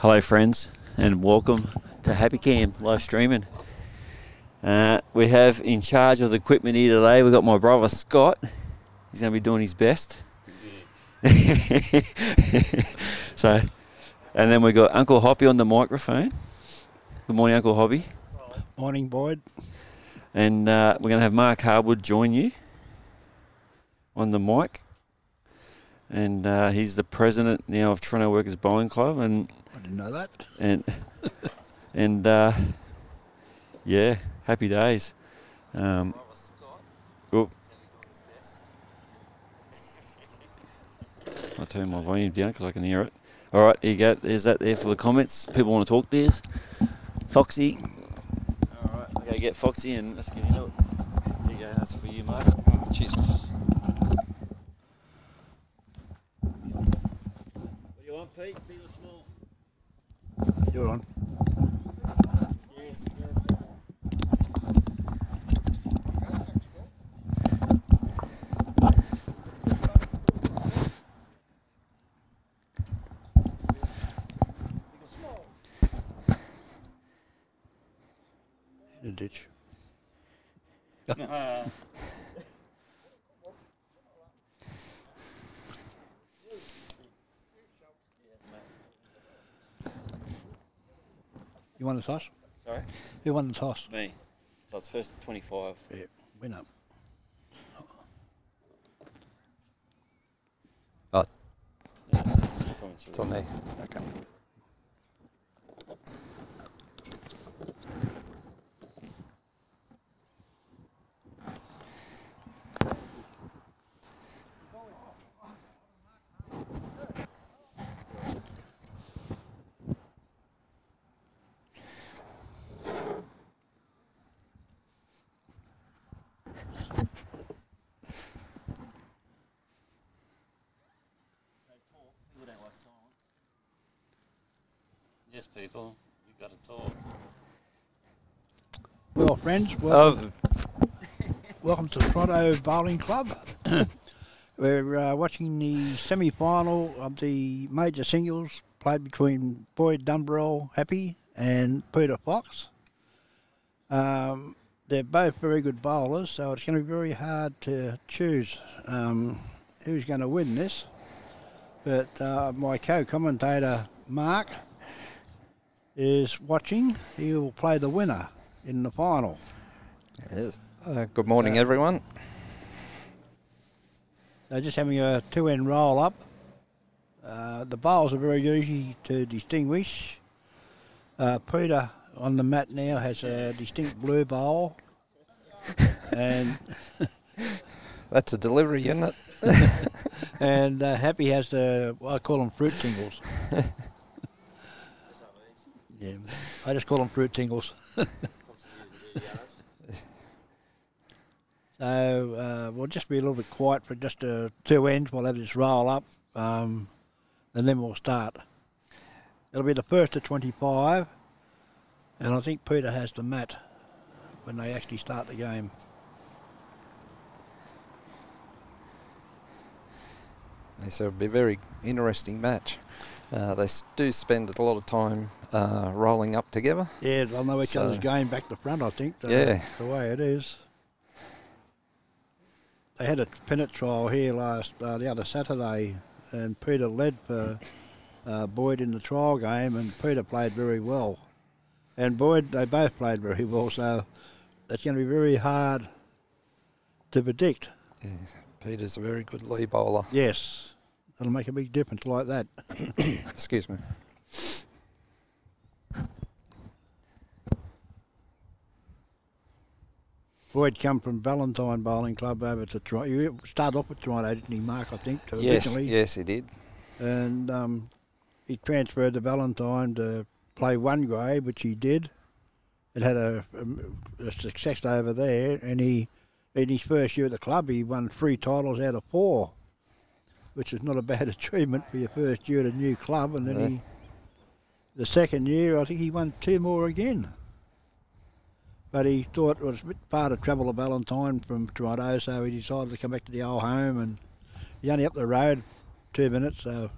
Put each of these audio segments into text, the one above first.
Hello friends, and welcome to Happy Cam live streaming. We have in charge of the equipment here today, we've got my brother Scott. He's going to be doing his best. So, and then we've got Uncle Hoppy on the microphone. Good morning, Uncle Hoppy. Morning, Boyd. And we're going to have Mark Harwood join you on the mic. And he's the president now of Toronto Workers Bowling Club. And I didn't know that. And yeah, happy days. Oh. I'll turn my volume down because I can hear it. All right, here you go. There's that there for the comments. People want to talk to us. Foxy. All right, I'll go get Foxy and let's get into it. There you go. That's for you, mate. Cheers. Pete, big or small? You're on. In a ditch. You won the toss? Sorry? Who won the toss? Me. So it's first to 25. Yeah, win up. Oh. Yeah, it's on there. Okay. People, you got to talk. Well, friends, welcome, welcome to Toronto Bowling Club. We're watching the semi-final of the major singles played between Boyd Dunbar, Happy, and Peter Fox. They're both very good bowlers, so it's going to be very hard to choose who's going to win this. But my co-commentator, Mark, is watching. He will play the winner in the final. Yes. Good morning, everyone. They're just having a two-end roll-up. The bowls are very easy to distinguish. Peter on the mat now has a distinct blue bowl. And that's a delivery, isn't it? And Happy has the, well, I call them fruit singles. Yeah, I just call them fruit tingles. So we'll just be a little bit quiet for just two ends. We'll have this roll up, and then we'll start. It'll be the first to 25, and I think Peter has the mat when they actually start the game. So it'll be a very interesting match. They do spend a lot of time rolling up together. Yeah, they'll know each other's game back to front, I think. Yeah. The way it is. They had a pennant trial here last the other Saturday, and Peter led for Boyd in the trial game, and Peter played very well. And Boyd, they both played very well, so it's going to be very hard to predict. Yeah. Peter's a very good lee bowler. Yes. It'll make a big difference like that. Excuse me. Boyd come from Valentine Bowling Club over to Toronto. You started off with Toronto, didn't he, Mark, I think, originally? Yes, he did. And he transferred to Valentine to play one grade, which he did. It had a success over there, and he, in his first year at the club, he won 3 titles out of 4. Which is not a bad achievement for your first year at a new club. And then he, the second year, I think he won 2 more again. But he thought it was a bit far to travel to Ballantyne from Toronto, so he decided to come back to the old home, and he's only up the road 2 minutes, so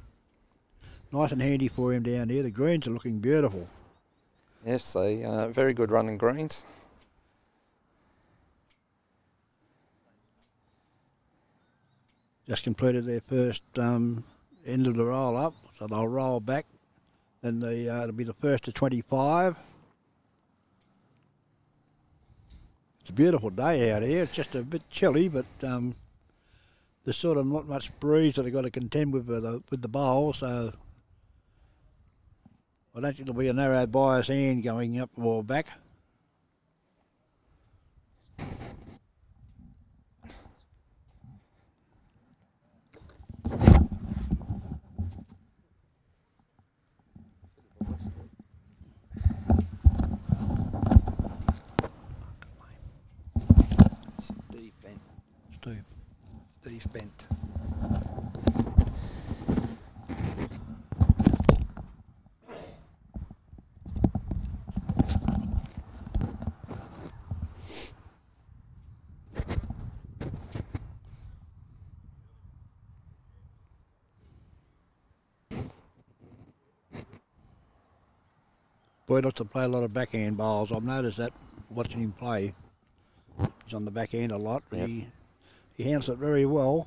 nice and handy for him down there. The greens are looking beautiful. Yes, they are very good running greens. Just completed their first end of the roll up, so they'll roll back, and it'll be the first to 25. It's a beautiful day out here. It's just a bit chilly, but there's sort of not much breeze that they've got to contend with the bowl, so I don't think there'll be a narrow bias hand going up or back. Steve Bent. Boy likes to play a lot of backhand bowls. I've noticed that watching him play. He's on the backhand a lot. Yep. He handles it very well.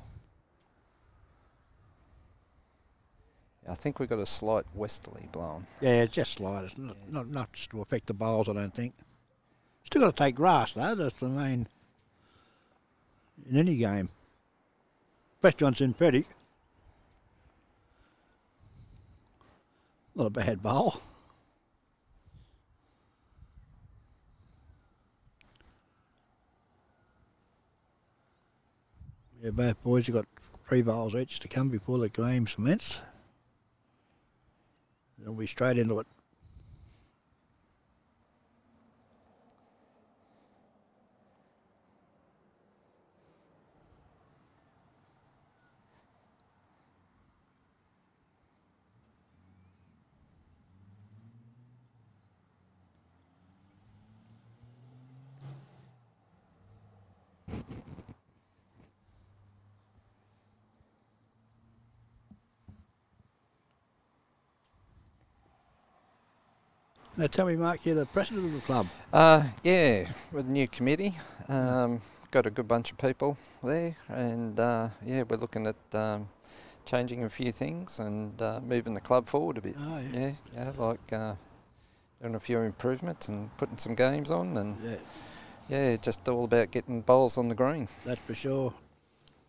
I think we've got a slight westerly blowing. Yeah, it's just slight. It's not enough to affect the bowls, I don't think. Still got to take grass, though. That's the main in any game. Best on synthetic. Not a bad bowl. Yeah, both boys have got 3 bowls each to come before the game commences. They'll be straight into it. Now tell me, Mark, you're the president of the club. Yeah, with a new committee. Got a good bunch of people there, and yeah, we're looking at changing a few things and moving the club forward a bit. Oh, yeah. Yeah, like doing a few improvements and putting some games on, and yeah, just all about getting bowls on the green. That's for sure.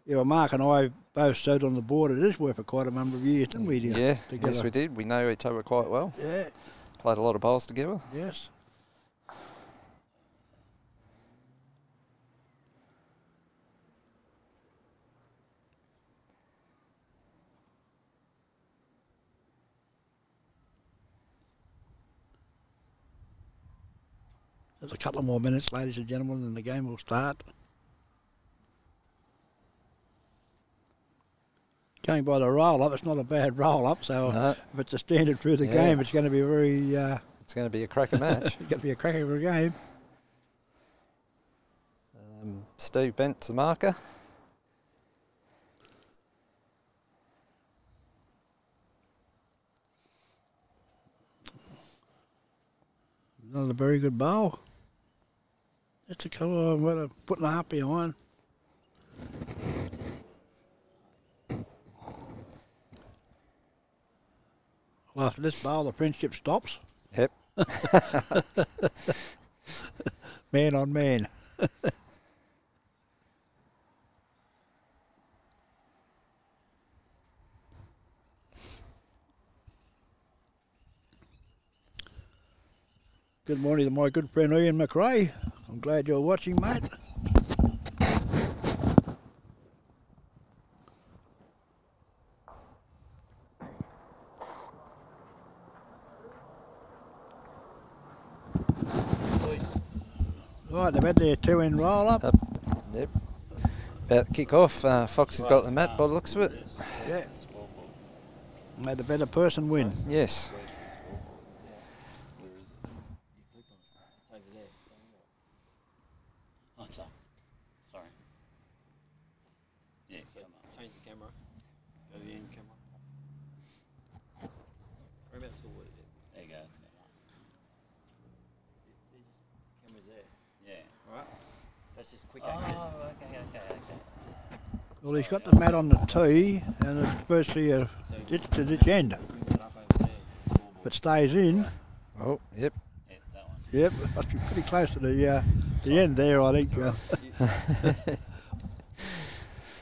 Yeah, well, Mark and I both served on the board at Edgeworth for quite a number of years, didn't we? Yeah, together. Yes we did. We know each other quite well. Yeah. Played a lot of bowls together. Yes. There's a couple more minutes, ladies and gentlemen, and the game will start. Going by the roll-up, it's not a bad roll-up, so no. If it's a standard through the game, it's going to be very... it's going to be a cracker match. It's going to be a cracker of a game. Steve Bent's the marker. Another very good bowl. That's a colour I'm going to put the Happy on. Well, after this bowl, the friendship stops. Yep. Man on man. Good morning to my good friend Ian McRae. I'm glad you're watching, mate. Right, they've had their two-end roll-up. Yep. About to kick off. Fox has got the mat by the looks of it. Yeah. May the better person win. Yes. Oh, it's up. Sorry. Yeah, change the camera. Go to the end camera. it's just quick access. Oh, okay. Well, he's got the mat on the tee, and it's virtually a ditch to ditch end. If it stays in. Oh, yep. Yep, it must be pretty close to the end there, I think.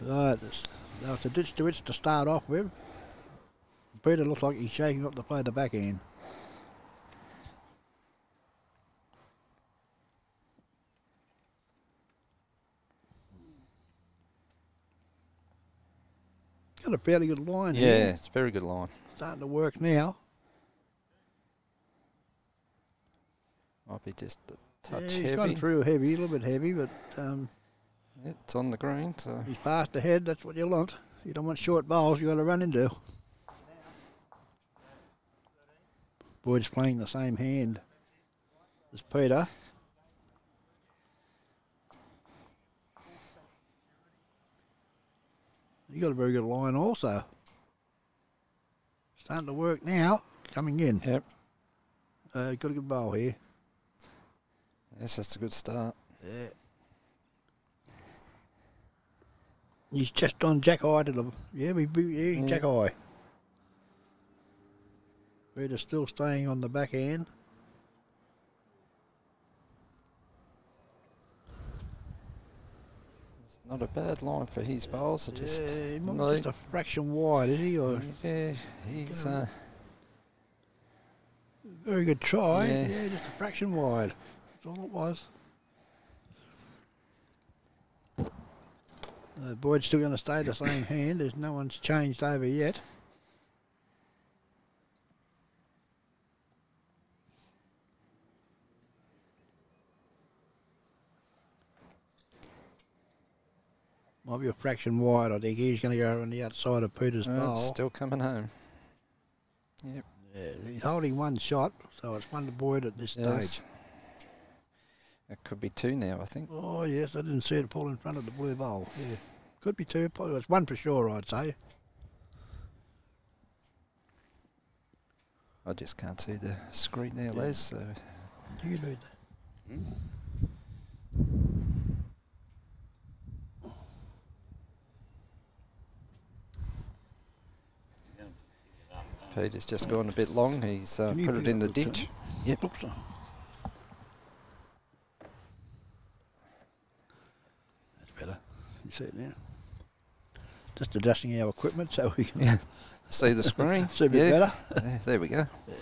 Right, now it's a ditch to which to start off with. Peter looks like he's shaking up to play the backhand. Got a fairly good line here. Yeah, it's a very good line. Starting to work now. Might be just a touch heavy. He's gone through heavy, a little bit heavy, but... it's on the green, so... He's fast ahead, that's what you want. You don't want short bowls you've got to run into. Boyd's playing the same hand as Peter. You got a very good line also. Starting to work now. Coming in. Yep. Got a good bowl here. Yes, that's a good start. Yeah. He's just on jack eye to the... Yeah, jack eye. Peter's still staying on the backhand. Not a bad line for his bowls. He might be just a fraction wide, is he? Or yeah, he's very good try. Yeah. Yeah, just a fraction wide. That's all it was. Boyd's still going to stay the same hand. There's no one's changed over yet. Might be a fraction wide, I think. He's going to go on the outside of Peter's bowl. Still coming home. Yep. Yeah, he's holding one shot, so it's one to Boyd at this stage. It could be two now, I think. Oh, yes, I didn't see it pull in front of the blue bowl. Yeah, could be two. It's one for sure, I'd say. I just can't see the screen now, Les, so... You do that. Hmm? Peter's just gone a bit long. He's put it in the ditch. Yep. Oops. That's better. You see it now. Just adjusting our equipment so we can see the screen. See a bit better. Yeah, there we go. Yeah.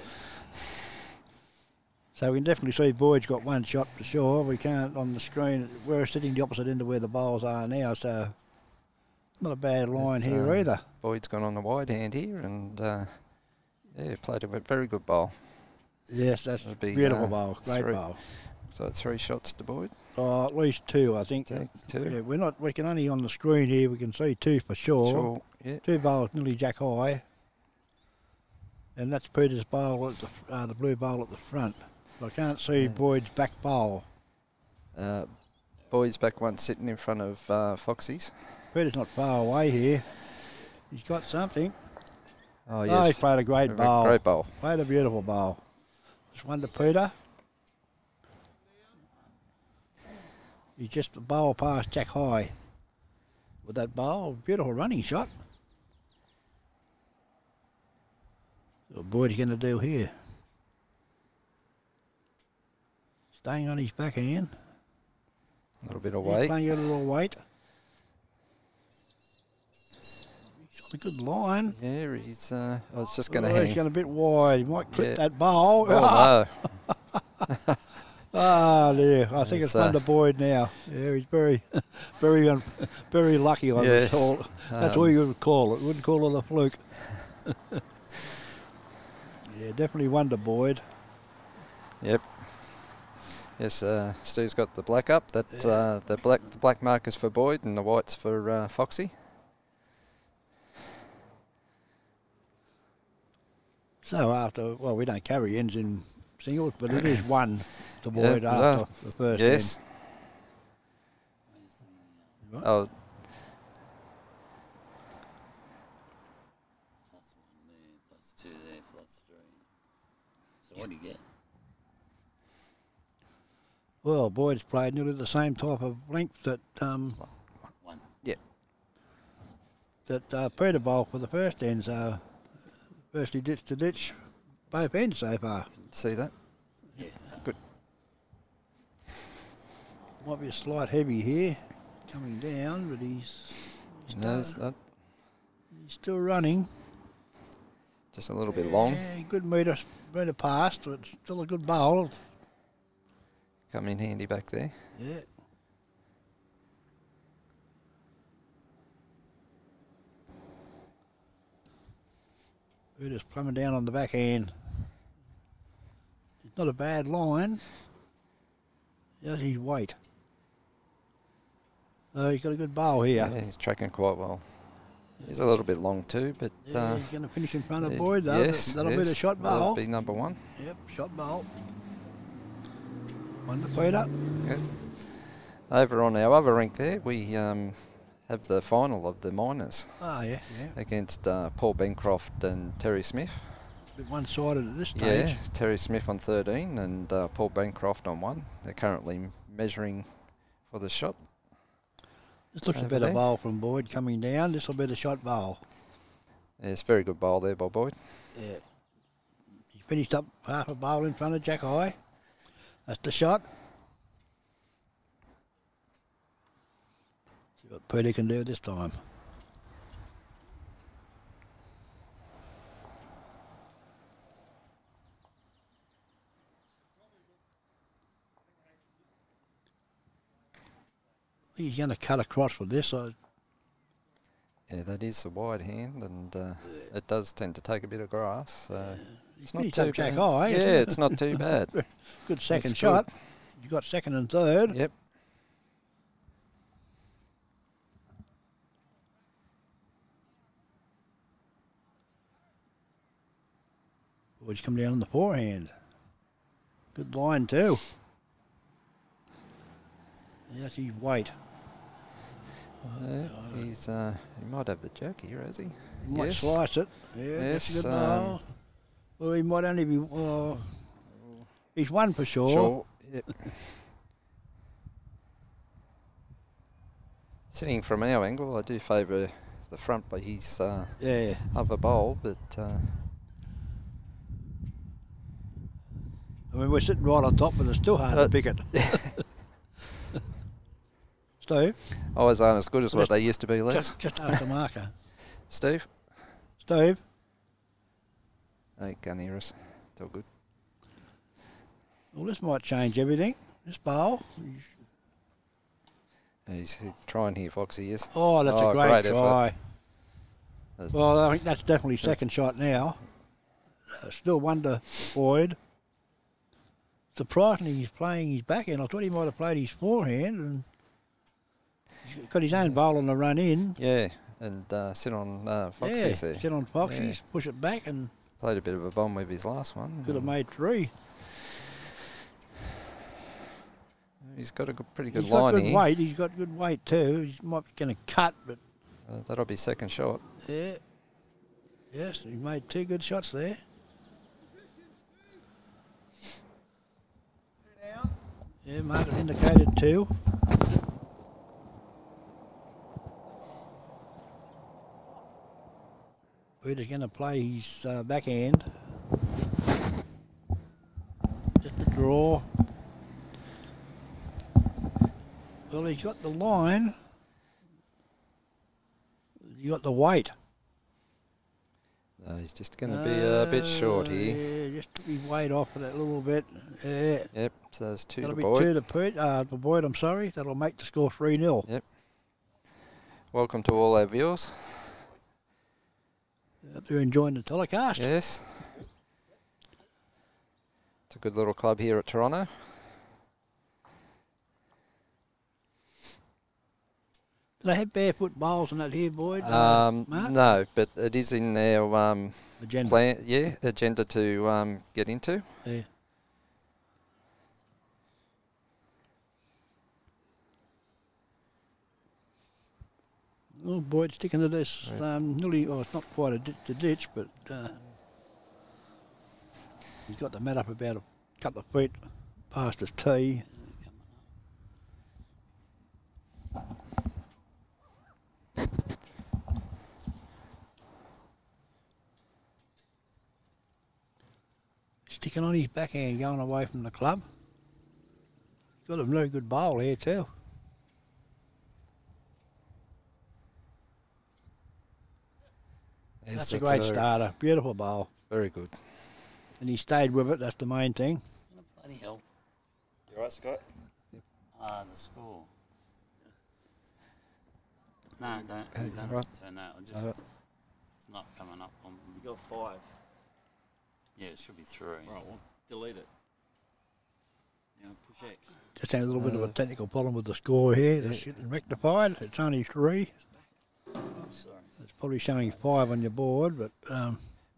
So we can definitely see Boyd's got one shot for sure. We can't on the screen. We're sitting the opposite end of where the bowls are now, so not a bad line here either. Boyd's gone on the wide hand here and... yeah, played a very good bowl. Yes, that's a beautiful bowl, great bowl. So three shots to Boyd. Oh, at least two, I think. Two. Yeah, we're not. We can only on the screen here. We can see two for sure. Two bowls nearly jack high, and that's Peter's bowl at the blue bowl at the front. But I can't see Boyd's back bowl. Boyd's back one sitting in front of Foxy's. Peter's not far away here. He's got something. Oh, yes. He's played a great bowl. Great bowl. Played a beautiful bowl. Just one to Peter. He just bowl past jack high with that bowl. Beautiful running shot. What Boyd's going to do here? Staying on his backhand. A little bit of weight. Playing a little weight. A good line. Yeah, he's. Oh, it's just going to hang. He's going a bit wide. He might clip that bowl. Oh no! Ah, dear. I think it's under Boyd now. Yeah, he's very, very lucky. I would call it. That's all you would call it. Wouldn't call it a fluke. Yeah, definitely one to Boyd. Yep. Yes, Stu's got the black up. That the black mark is for Boyd and the white's for Foxy. So after, well, we don't carry ends in singles, but it is one to Boyd after the first end. Yes. Oh. Plus one there, plus two there, plus three. So what do you get? Well, Boyd's played nearly the same type of length that Peter bowled for the first end, so firstly ditch to ditch, both ends so far. See that? Yeah. Good. Might be a slight heavy here, coming down, but he's no, it's not. He's still running. Just a little bit long. Yeah, good metre past, but it's still a good bowl. Come in handy back there. Yeah. We're just plumbing down on the backhand. It's not a bad line. That's his weight. So he's got a good bowl here. Yeah, he's tracking quite well. He's a little bit long too, but... Yeah, he's going to finish in front of Boyd, though. Yes, that'll be the shot bowl. That'll be number one. Yep, shot bowl. One to Peter. Yep. Over on our other rink there, we have the final of the minors. Oh, yeah, yeah. Against Paul Bancroft and Terry Smith. A bit one-sided at this stage. Yeah, Terry Smith on 13 and Paul Bancroft on 1. They're currently measuring for the shot. This looks a better bowl from Boyd coming down. This will be the shot bowl. Yeah, it's a very good bowl there by Boyd. Yeah. He finished up half a bowl in front of Jack High. That's the shot. See what Peter can do this time. He's going to cut across with this. Yeah, that is a wide hand, and it does tend to take a bit of grass. It's not too bad. High, yeah, it's not too bad. Good second shot. You got second and third. Yep. Boyd's come down on the forehand. Good line too. Yes, he's white. He's he might have the jack here, has he? Might slice it. Yeah, yes, that's a good bowl. Well, he might only be. He's one for sure. Sure. Yep. Sitting from our angle, I do favour the front by his other bowl, but. I mean, we're sitting right on top, but it's still hard to pick it. Steve? Always aren't as good as what they used to be, Les. Just after marker. Steve? Steve? They can't hear us. It's all good. Well, this might change everything. This bowl. He's trying here, Foxy, yes. Oh, that's a great try. Well, I think that's definitely second shot now. Still one to Boyd. Surprisingly, he's playing his backhand. I thought he might have played his forehand and... He's got his own bowl on the run in. Yeah, and sit on Foxy's there. Sit on Foxy's, push it back and... Played a bit of a bomb with his last one. Could have made three. He's got a pretty good line here. He's got good weight too. He might be going to cut, but... that'll be second shot. Yeah. Yes, he made two good shots there. Yeah, Mark indicated two. Peter's going to play his backhand. Just a draw. Well, he's got the line. He's got the weight. No, he's just going to be a bit short here. Yeah, just took his weight off of that little bit. Yeah. Yep, so there's two to Boyd. That'll be two to Boyd, I'm sorry. That'll make the score 3-0. Yep. Welcome to all our viewers. Hope you're enjoying the telecast. Yes. It's a good little club here at Toronto. Do they have barefoot bowls in that here, Boyd? Mark? No, but it is in our agenda. Agenda to get into. Yeah. Oh, Boyd sticking to this nearly, it's not quite a ditch to ditch, but he's got the mat up about a couple of feet past his tee. kicking on his backhand going away from the club. Got a very good bowl here too. That's a great starter. Beautiful bowl. Very good. And he stayed with it, that's the main thing. Bloody hell. You alright, Scott? Yep. Ah, the score. No, don't right. Turn that. Just, it's not coming up on. You got 5. Yeah, it should be 3. Right, well, delete it. You know, push X. Just had a little bit of a technical problem with the score here. That's getting rectified. It's only 3. I'm sorry. It's probably showing 5 on your board, but.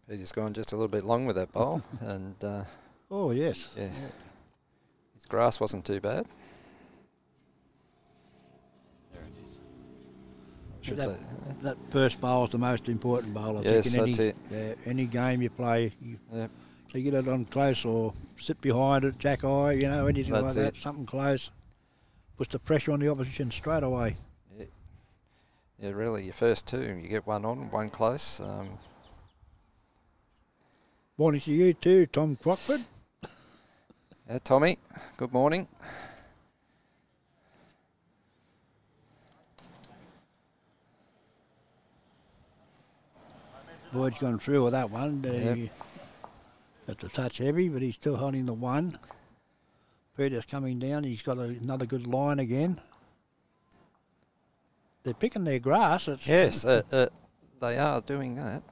Peter's gone just a little bit long with that bowl, and. Oh yes. Yeah. His grass wasn't too bad. That first bowl is the most important bowl, I think, in any game you play. So you get it on close or sit behind it, jack eye, you know, anything like that, something close. Puts the pressure on the opposition straight away. Yeah, yeah, really, your first two, you get one on, one close. Morning to you too, Tom Crockford. Yeah, Tommy, good morning. Boyd's gone through with that one. That's a touch heavy, but he's still holding the 1. Peter's coming down. He's got another good line again. They're picking their grass. It's they are doing that.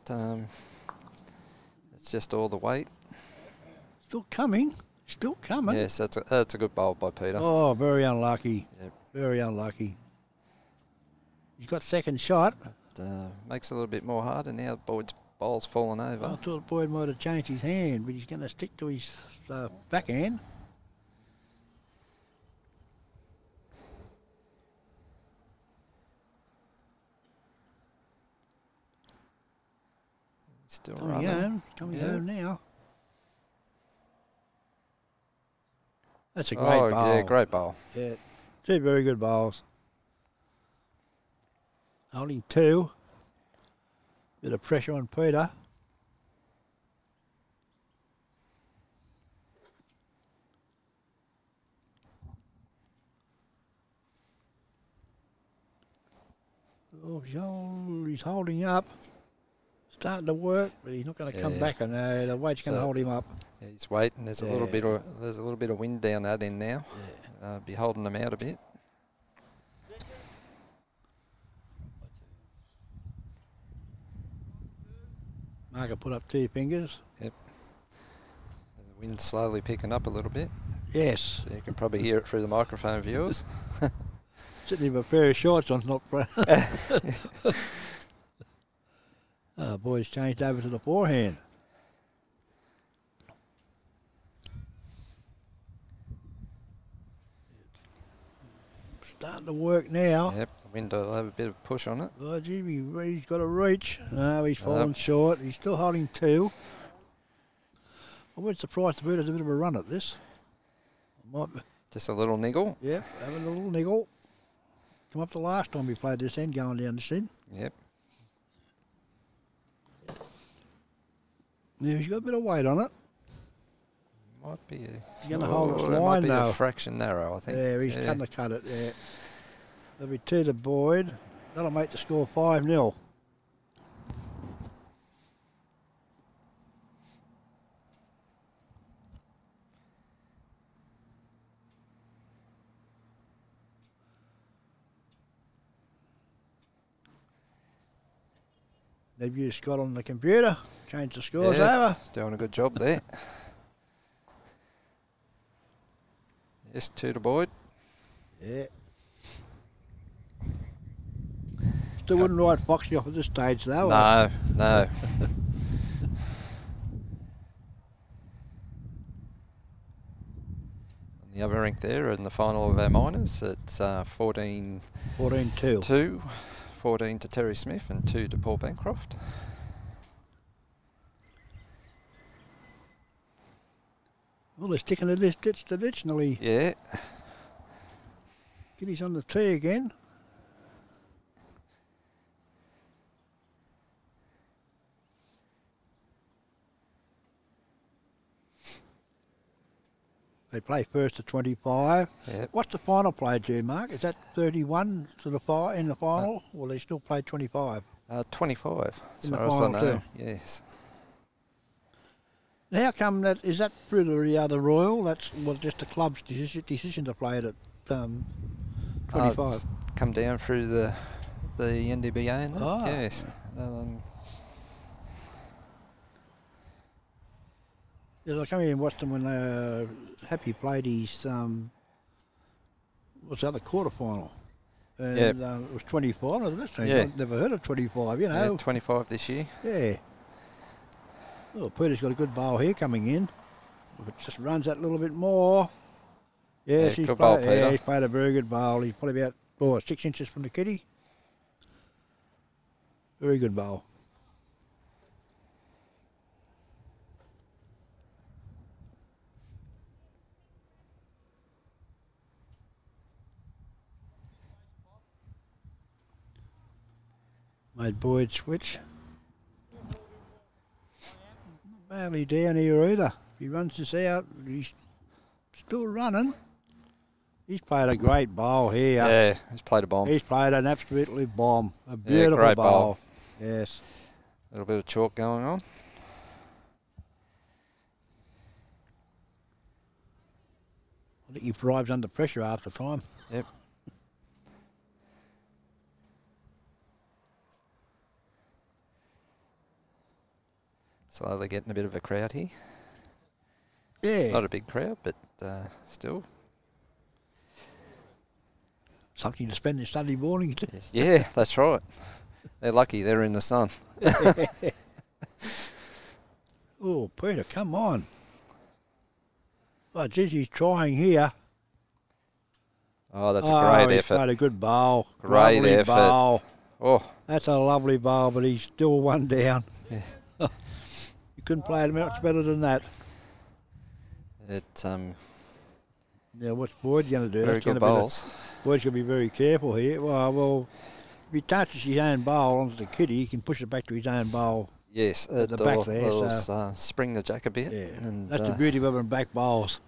It's just all the weight. Still coming. Still coming. Yes, that's a good bowl by Peter. Oh, very unlucky. Yep. Very unlucky. He's got second shot. Makes it a little bit more harder now. Boyd's bowl's fallen over. I thought Boyd might have changed his hand, but he's going to stick to his backhand. Still running. Coming home now. That's a great bowl. Oh, yeah, great bowl. Yeah, two very good bowls. Holding 2. Bit of pressure on Peter. Oh, he's holding up. Starting to work, but he's not going to come back. No, the weight's going to hold him up. Yeah, he's waiting. There's a little bit of wind down that end now. Yeah. Be holding them out a bit. Marker put up 2 fingers. Yep. And the wind's slowly picking up a little bit. Yes. So you can probably hear it through the microphone, viewers. Sitting with a pair of shorts on, not proud. Boyd's changed over to the forehand. It's starting to work now. Yep. Window will have a bit of push on it. Oh, gee, he's got a reach. No, he's fallen short. He's still holding 2. I wouldn't surprise the bird has a bit of a run at this. Might be. Just a little niggle. Yep, having a little niggle. Come up the last time we played this end, going down this end. Yep. Yeah, he's got a bit of weight on it. Might be. He's going to hold its line though. Might be a fraction narrow, I think. Yeah, he's going to cut it. Yeah. There'll be 2 to Boyd. That'll make the score 5-0. They've used Scott on the computer. Changed the scores over. Doing a good job there. Yes, 2 to Boyd. Yeah. Still wouldn't write Foxy off at this stage, though. No, no. On the other rink there, in the final of our minors, it's 14-2. 14 to Terry Smith and 2 to Paul Bancroft. Well, they're sticking to this ditch traditionally. Yeah. Giddy's on the tee again. They play first to 25. Yep. What's the final play, Mark? Is that 31 to the in the final? Or they still play 25? 25. As far as I know. Yes. How come that? Is that through the other Royal? That's just the club's decision to play it at 25. Come down through the NDBA and that. Oh. Yes. Yeah, I come here and watched them when Happy played his what's the other quarterfinal. And yep. It was 25. I've never heard of 25. You know, 25 this year. Yeah. Well, Peter's got a good bowl here coming in. If it just runs that little bit more. Yes, yeah, he's played a very good bowl. He's probably about 6 inches from the kitty. Very good bowl. Made Boyd switch. Not badly down here either. If he runs this out, he's still running. He's played a great bowl here. Yeah, he's played a bomb. He's played an absolutely bomb. A beautiful bowl. Yes. A little bit of chalk going on. I think he thrives under pressure half the time. Yep. So they're getting a bit of a crowd here. Yeah. Not a big crowd, but still. Something to spend their Sunday morning. Yeah, that's right. They're lucky they're in the sun. Oh, Peter, come on. Oh, Gizzy's trying here. Oh, that's a great effort. He's made a good bowl. Great lovely effort. Bowl. Oh. That's a lovely bowl, but he's still one down. Yeah. Couldn't play it much better than that. Now what's Boyd going to do? Very good bowls. Boyd's going to be very careful here. Well, if he touches his own bowl onto the kitty, he can push it back to his own bowl. Yes, at the back there. So spring the jack a bit. Yeah, and that's the beauty of having back bowls.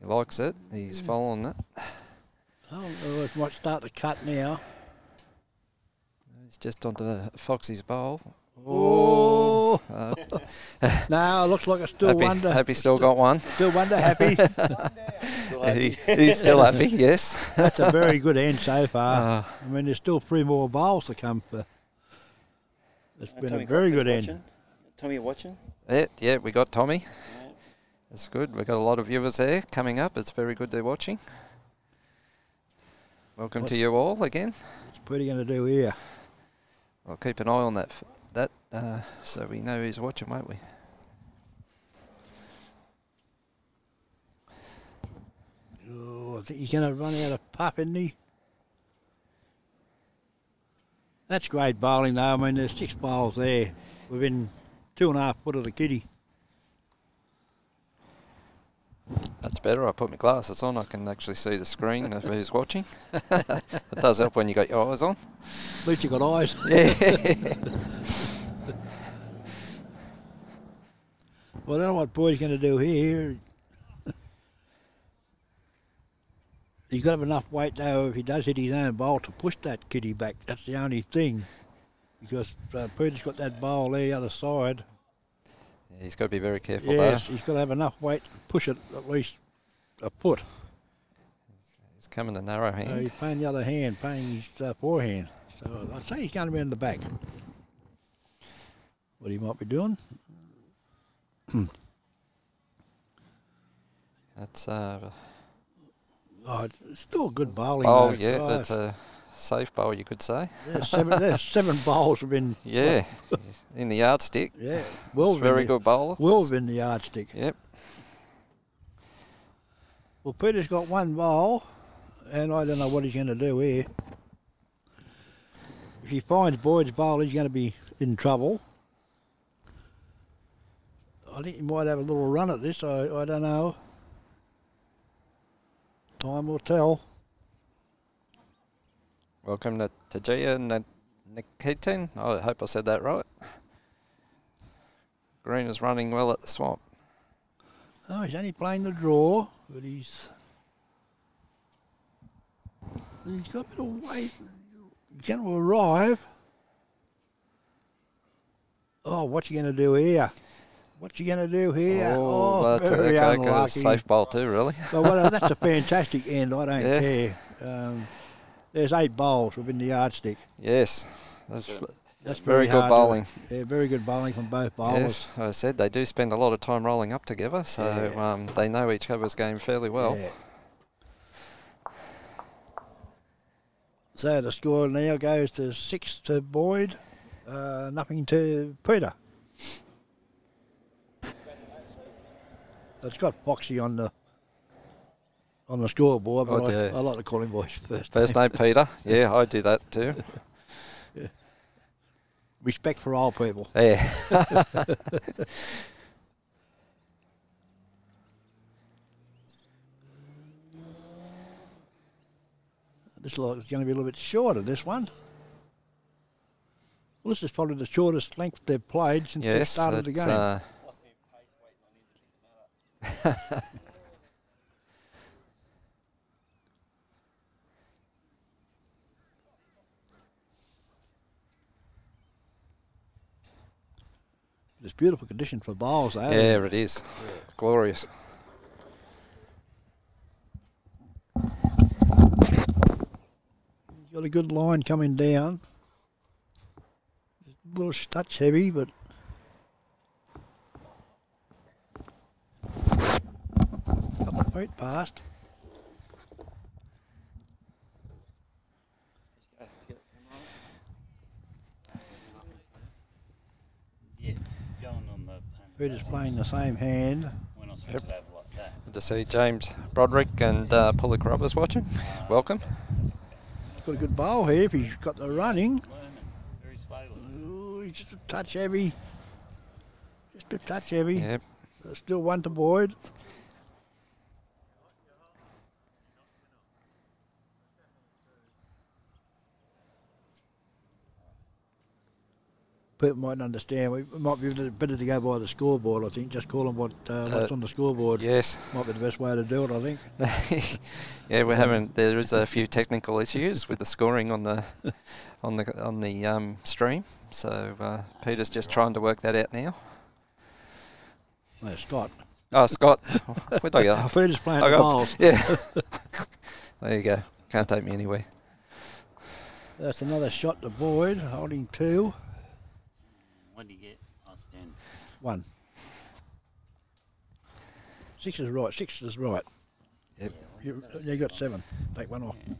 He likes it. He's following it. Oh, it might start to cut now. It's just onto Foxy's bowl. Oh! No, it looks like it's still Happy. Wonder. Happy still got one. Still wonder Happy. He's still Happy, yes. That's a very good end so far. I mean, there's still 3 more bowls to come for. It's been a very good end. Tommy, you watching? Yeah, we got Tommy. Yeah. It's good. We've got a lot of viewers there coming up. It's very good they're watching. Welcome to you all again. What's Peter going to do here? I'll keep an eye on that, so we know who's watching, won't we? Oh, I think he's going to run out of puff, isn't he? That's great bowling, though. I mean, there's 6 bowls there within 2.5 foot of the kitty. That's better. I put my glasses on. I can actually see the screen of who's watching. It does help when you got your eyes on. At least you got eyes. Yeah. Well, I don't know what Boyd's going to do here. He's got to have enough weight, though, if he does hit his own bowl to push that kitty back. That's the only thing. Because Peter's got that bowl there, the other side. He's got to be very careful there. Yes, he's got to have enough weight to push it at least a foot. He's coming to narrow hand. So he's playing the other hand, playing his forehand. So I'd say he's going around the back. What he might be doing. That's it's still a good bowling. Oh, yeah, that's a safe bowl, you could say. There's 7 bowls have been... Yeah, in the yardstick. Yeah. It's very good bowler. Will's in the yardstick. Yep. Well, Peter's got one bowl, and I don't know what he's going to do here. If he finds Boyd's bowl, he's going to be in trouble. I think he might have a little run at this. I don't know. Time will tell. Welcome to Tajia Nikitin. I hope I said that right. Green is running well at the swamp. Oh, he's only playing the draw, but he's got a bit of weight. He's going to arrive. Oh, what's he going to do here? What's he going to do here? Oh, that's very unlucky. Safe ball too, really. So well, that's a fantastic end. I don't care. There's 8 bowls within the yardstick. Yes, that's very good bowling. Yeah, very good bowling from both bowlers. Yes, as I said, they do spend a lot of time rolling up together, so they know each other's game fairly well. Yeah. So the score now goes to 6 to Boyd, nothing to Peter. It's got Foxy on the scoreboard, but I like to call him by his first name. Peter. Yeah, I do that too. Yeah. Respect for old people. Yeah. This lot is going to be a little bit shorter. This one. Well, this is probably the shortest length they've played since they started the game. It's beautiful condition for bowls, eh? Yeah, it is. Yeah. Glorious. Got a good line coming down. A little touch heavy, but right past. Yeah, it's going on the. Peter's playing the same hand. When I switch it over like that. Good to see James Broderick and Pullick Robbers watching. Welcome. He's got a good bowl here if he's got the running. Very slowly. Ooh, he's just a touch heavy. Just a touch heavy. Yep. There's still 1 to Boyd. People mightn't understand. It might be better to go by the scoreboard, I think. Just call them what's on the scoreboard. Yes. Might be the best way to do it, I think. Yeah, we're having. There is a few technical issues with the scoring on the stream. So Peter's just trying to work that out now. No, Scott. Oh, Scott. Where'd I go? Peter's playing the bowls. Yeah. There you go. Can't take me anywhere. That's another shot to Boyd, holding 2. What do you get? I'll stand. 1. 6 is right. 6 is right. Yep. You got 7. Take 1 off. Yeah.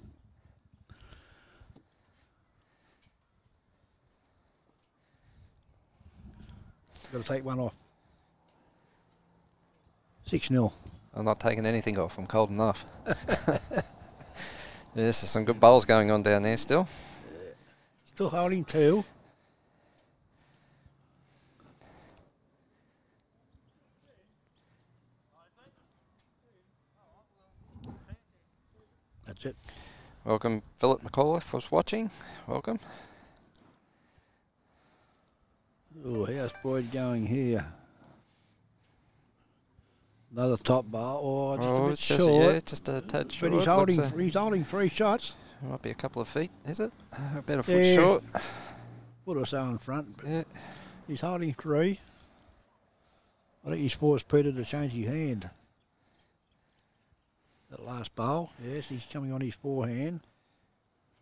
Got to take 1 off. 6-0. I'm not taking anything off. I'm cold enough. Yes, there's some good bowls going on down there still. Still holding 2. That's it. Welcome, Philip McAuliffe was watching. Welcome. Oh, how's Boyd going here? Another top bar, or just a bit short. Yeah, just a tad short. But he's holding 3 shots. It might be a couple of feet, is it? About a foot short. Put us out in front. But he's holding 3. I think he's forced Peter to change his hand. That last bowl, yes, he's coming on his forehand.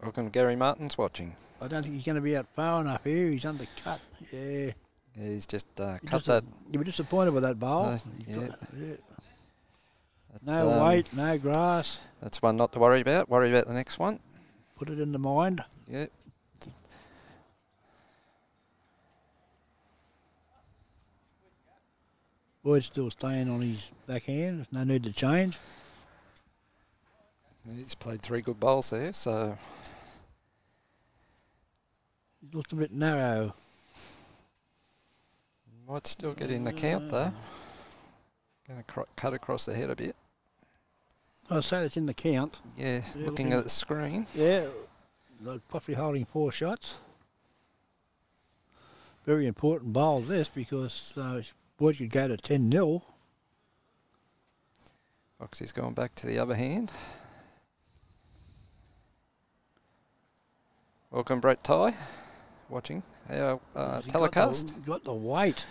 Welcome, Gary Martin's watching. I don't think he's going to be out far enough here. He's undercut. Yeah. He's just cut that. You were disappointed with that bowl. No weight, no grass. That's one not to worry about. Worry about the next one. Put it in the mind. Yep. Boyd's still staying on his backhand. There's no need to change. He's played 3 good bowls there, so it looked a bit narrow. Might still get in the count though. Going to cut across the head a bit. I say it's in the count. Yeah, looking at the screen. Yeah, possibly holding 4 shots. Very important bowl this because Boyd could go to 10-0. Foxy's going back to the other hand. Welcome, Brett Ty, watching our telecast. Got the weight.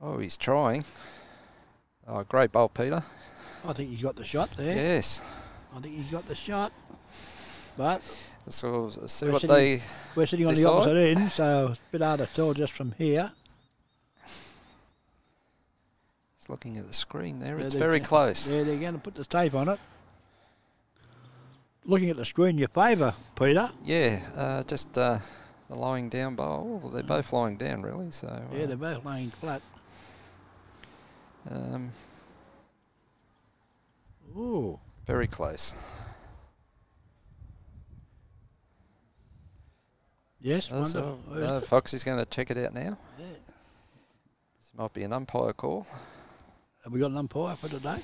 Oh, he's trying. Oh, great bowl, Peter. I think you got the shot there. Yes. I think you got the shot. But so we'll see what they we're sitting on the opposite end, so it's a bit hard to tell just from here. Just looking at the screen there, it's very close. Yeah, they're going to put the tape on it. Looking at the screen, your favour, Peter. Yeah, just the lying down bowl. They're both lying down, really. So yeah, they're both lying flat. Ooh, very close. Yes, wonderful. Foxy's going to check it out now. Yeah. This might be an umpire call. Have we got an umpire for today?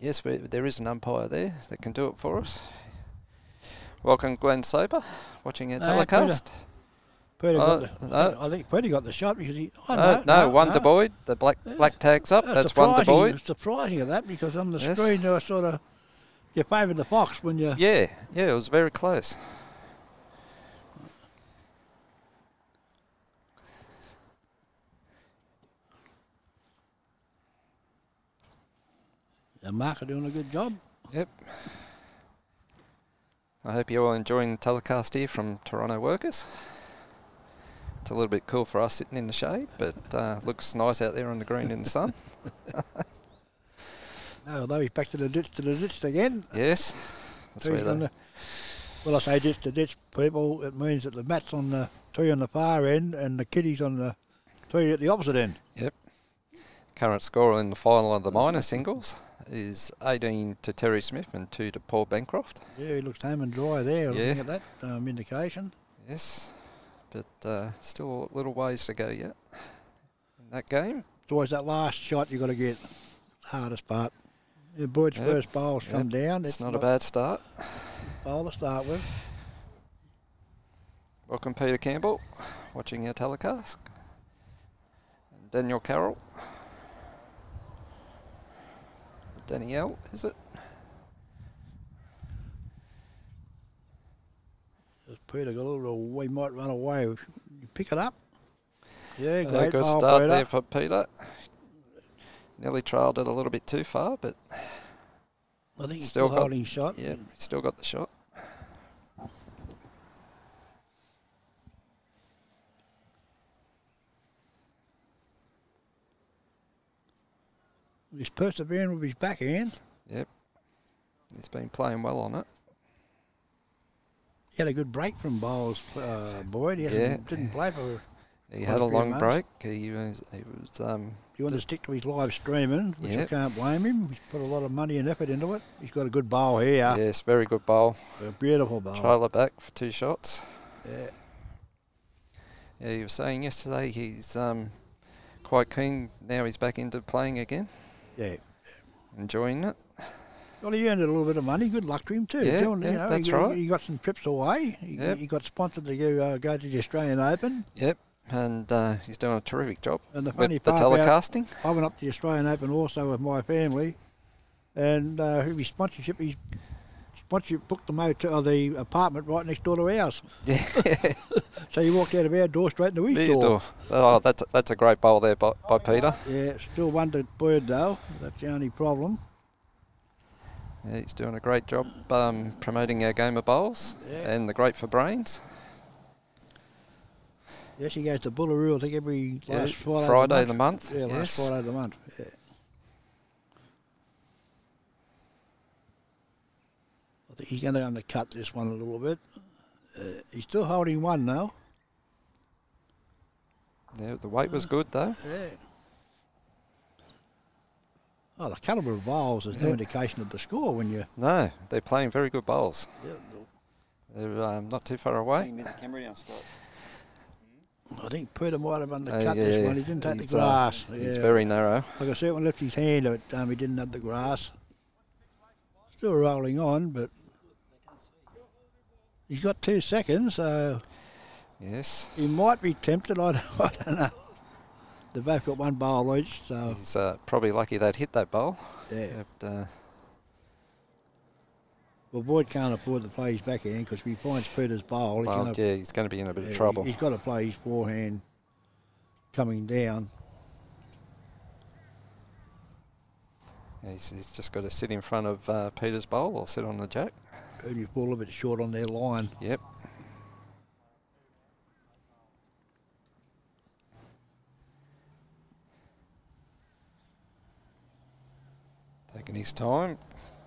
Yes, there is an umpire there that can do it for us. Welcome, Glenn Soper, watching our telecast. Peter got I think Peter got the shot because he. No, Boyd. The black tag's up. That's one to Boyd. It's surprising at that because on the screen there was sort of you favoured the Fox when you. Yeah, yeah, it was very close. The Mark are doing a good job. Yep. I hope you're all enjoying the telecast here from Toronto Workers. It's a little bit cool for us sitting in the shade, but looks nice out there on the green in the sun. No, although he's back to the ditch again. Yes. That's where the, well, I say ditch to ditch, people. It means that the mat's on the tree on the far end and the kiddies on the tree at the opposite end. Yep. Current scorer in the final of the minor singles is 18 to Terry Smith and 2 to Paul Bancroft. Yeah, he looks home and dry there, looking at that indication. Yes, but still a little ways to go yet in that game. It's always that last shot you've got to get, hardest part. The Boyd's first bowl's come down. It's not a bad start. Bowl to start with. Welcome Peter Campbell, watching our telecast. And Daniel Carroll. Danielle, is it? Peter got a little. We might run away. You pick it up. Yeah, great. Good start there for Peter. Nearly trailed it a little bit too far, but I think he's still holding shot. Yeah, he's still got the shot. He's persevering with his backhand. Yep. He's been playing well on it. He had a good break from bowls, Boyd. He didn't play for He had a long break. He wanted to stick to his live streaming, which you can't blame him. He's put a lot of money and effort into it. He's got a good bowl here. Yes, very good bowl. A beautiful bowl. Trailer back for 2 shots. Yeah. Yeah, you were saying yesterday he's... quite keen now he's back into playing again. Yeah. Enjoying it. Well, he earned a little bit of money. Good luck to him too. Yeah, that's right. He got some trips away. He got sponsored to go to the Australian Open. Yep, and he's doing a terrific job. And the funny part about telecasting. I went up to the Australian Open also with my family, and his sponsorship, booked the motel, the apartment right next door to ours. Yeah. So you walked out of our door straight into his door. Oh, that's a great bowl there by Peter. Yeah, still one to Bird though. That's the only problem. Yeah, he's doing a great job promoting our game of bowls and the great for brains. Yes, he goes to Bulleroo, I think, every last Friday of the month. Yeah, last Friday of the month. Yeah. He's going to undercut this one a little bit. He's still holding one now. Yeah, the weight was good though. Yeah. Oh, the calibre of bowls is no indication of the score when you. No, they're playing very good bowls. Yeah. They're not too far away. The camera down, Scott. I think Peter might have undercut this one. He didn't take the grass. It's very narrow. Like I said, when he left his hand, he didn't have the grass. Still rolling on, but he's got 2 seconds, so yes, he might be tempted. I don't know. They've both got one bowl each, so... He's probably lucky they'd hit that bowl. Yeah. But, well, Boyd can't afford to play his backhand because if he finds Peter's bowl... yeah, he's going to be in a bit of trouble. He's got to play his forehand coming down. Yeah, he's just got to sit in front of Peter's bowl or sit on the jack. And you pull a bit short on their line. Yep. Taking his time,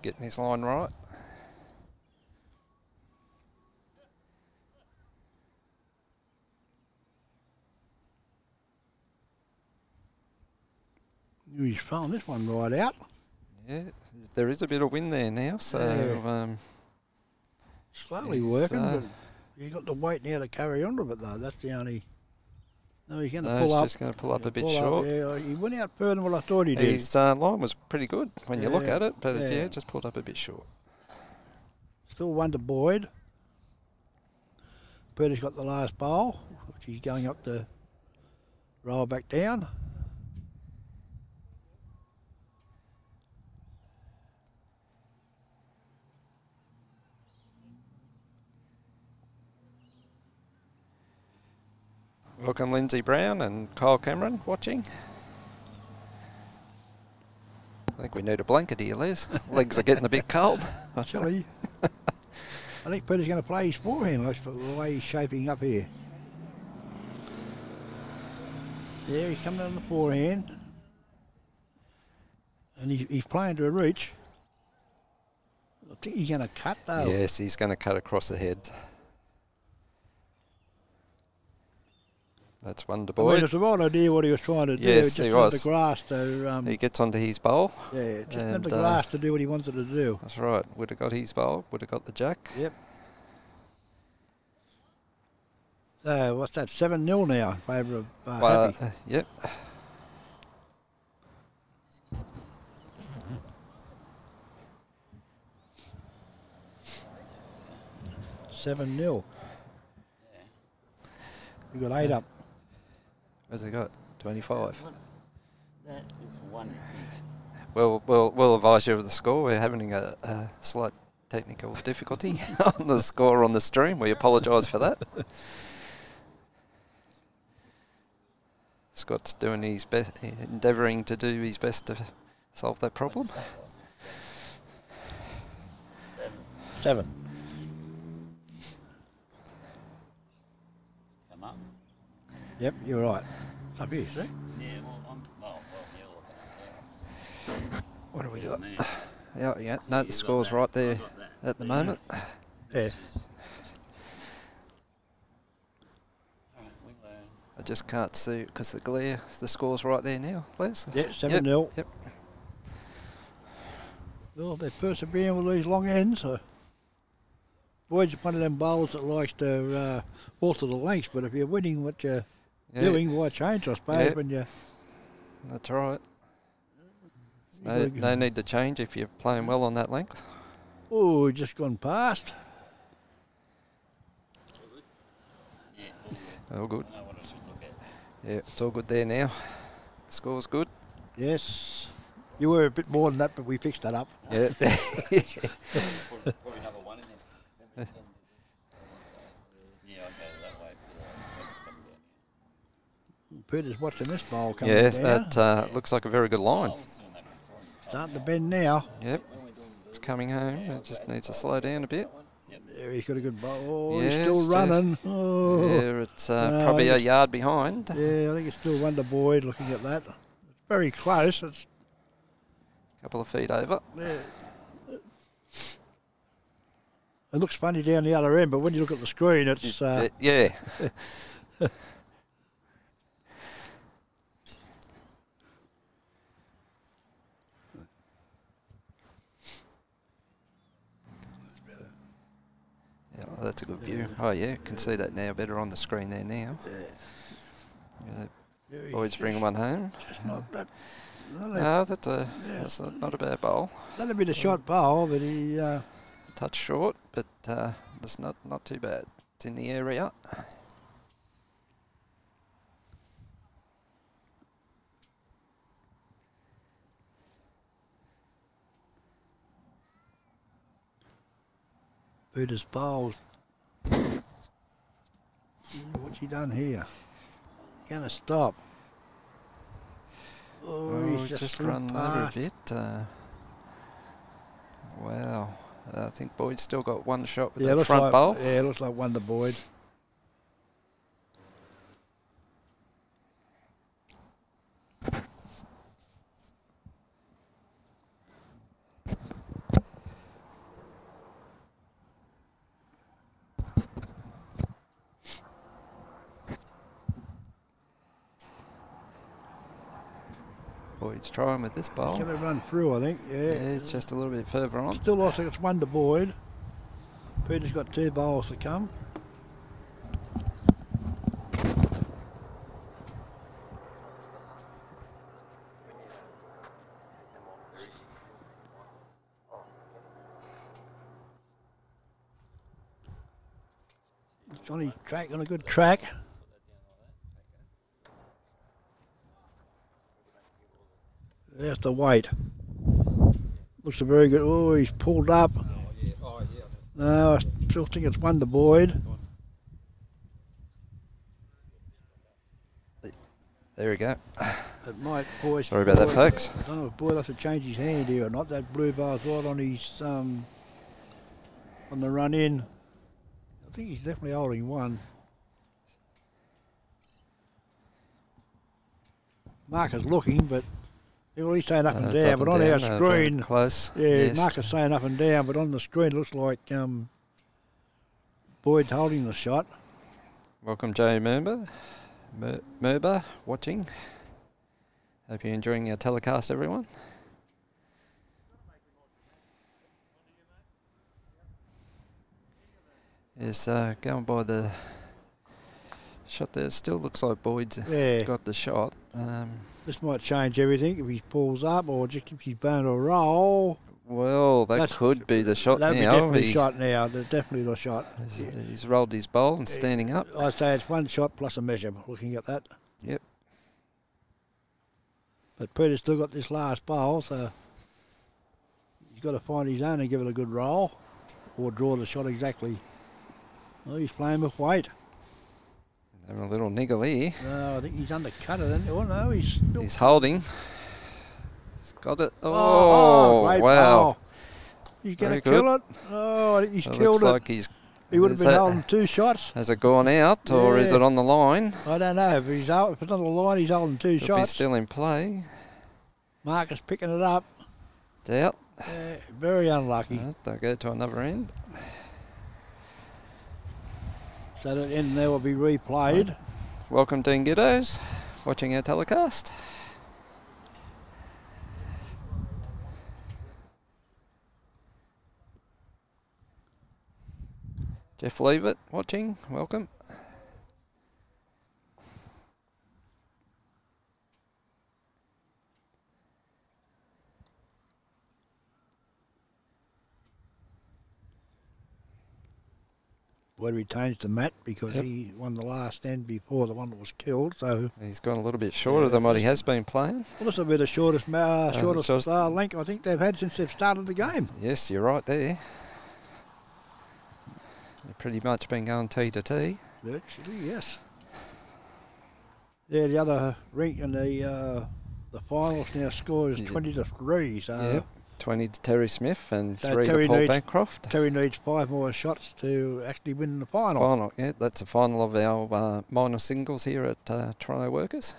getting his line right. He's throwing this one right out. Yeah, there is a bit of wind there now, so... Yeah. Slowly working, but you've got the weight now to carry on with it, though. That's the only... No, he's going to pull up. He's just going to pull up a bit short. Yeah, he went out further than what I thought he did. His line was pretty good when you look at it, but yeah, just pulled up a bit short. Still one to Boyd. Peter's got the last bowl, which he's going up to roll back down. Welcome Lindsay Brown and Kyle Cameron watching. I think we need a blanket here, Les. Legs are getting a bit cold. Chilly. I think Peter's going to play his forehand, the way he's shaping up here. There, he's coming on the forehand. And he's playing to a reach. I think he's going to cut, though. Yes, he's going to cut across the head. That's one to Boyd. I mean, it's a right idea what he was trying to do. Yes, he was. Just the grass to... he gets onto his bowl. Yeah, just the grass to do what he wanted to do. That's right. Would have got his bowl, would have got the jack. Yep. So, what's that, 7-0 now in favour of Happy? Yep. Mm-hmm. 7-0. Yeah. You've got 8 up. What's he got? 25. That is one. We'll advise you of the score. We're having a slight technical difficulty on the score on the stream. We apologise for that. Scott's doing his best, endeavouring to do his best to solve that problem. 7. Yep, you're right. It's up here, see? Yeah, well, what do we got? Yeah, no, the score's right there at the moment. Yeah. I just can't see because the glare. The score's right there now, Les. Yeah, 7-0. Yep. Well, they're persevering with these long ends. So. Boyd's one of them bowls that likes to alter the lengths, but if you're winning what you're... doing, why change, I suppose, when you... That's right. No need to change if you're playing well on that length. Oh, just gone past. All good. Yeah, it's all good there now. Score's good. Yes. You were a bit more than that, but we fixed that up. Yeah. Peter's watching this bowl coming down. Yes, that looks like a very good line. Starting to bend now. Yep, it's coming home. It just needs to slow down a bit. Yeah, he's got a good bowl. Oh, he's still running. Oh. Yeah, it's probably a yard behind. Yeah, I think it's still one to Boyd looking at that. It's very close. It's a couple of feet over. Yeah. It looks funny down the other end, but when you look at the screen, it's... yeah. That's a good view. Oh, yeah, you can see that now better on the screen there now. Yeah. Boyd's bringing one home. Just not that. No, that's not a bad bowl. That'd be a short bowl, but he... touch short, but it's not too bad. It's in the area. Peter's bowled. What's he done here? He's going to stop. Oh, he's just run past. A little bit. Wow. I think Boyd's still got one shot with the front bowl. Yeah, it looks like one to Boyd. Boyd's trying with this bowl. He's going to run through, I think. Yeah, it's just a little bit further on. Still looks like it's one to Boyd. Peter's got two bowls to come. It's on his track, on a good track. There's the weight. Looks a very good. Oh, he's pulled up. No, I still think it's one to Boyd. There we go. It might, boys. Sorry about that, folks. I don't know if Boyd has to change his hand here or not. That blue bar's right on his on the run in. I think he's definitely holding one. Mark is looking, but. Well, he's saying up and down, but on our screen, close. Yeah, yes. Mark is saying up and down, but on the screen it looks like Boyd's holding the shot. Welcome, Jay Murber, watching. Hope you're enjoying our telecast, everyone. Yes, going by the shot there, still looks like Boyd's got the shot. This might change everything if he pulls up or just keeps his bone a roll. Well, that could be the shot now. That'd be definitely the shot now. That's definitely the shot. He's rolled his bowl and standing up. I say it's one shot plus a measure, looking at that. Yep. But Peter's still got this last bowl, so he's got to find his own and give it a good roll or draw the shot exactly. Well, he's playing with weight. Having a little niggle here. No, I think he's undercut it. Oh, no, he's holding. He's got it. Oh, wow. He's going to kill it. Oh, I think he's killed it. Looks like he would have been holding two shots. Has it gone out or is it on the line? I don't know. If it's on the line, he's holding two shots. He's still in play. Mark is picking it up. It's out. Very unlucky. Right, they'll go to another end. So that end there will be replayed. Right. Welcome, Dean Giddos, watching our telecast. Jeff Leavitt watching, welcome. Boyd retains the mat because he won the last end before the one that was killed. So he's gone a little bit shorter than what he has been playing. Well, it's a bit of shortest length I think they've had since they've started the game. Yes, you're right there. They've pretty much been going tee to tee. Virtually, yes. Yeah, the other rink in the finals now scores 20 to 3. So. Yep. 20 to Terry Smith and 3 to Paul Bancroft. Terry needs 5 more shots to actually win the final. Yeah, that's the final of our minor singles here at Toronto Workers.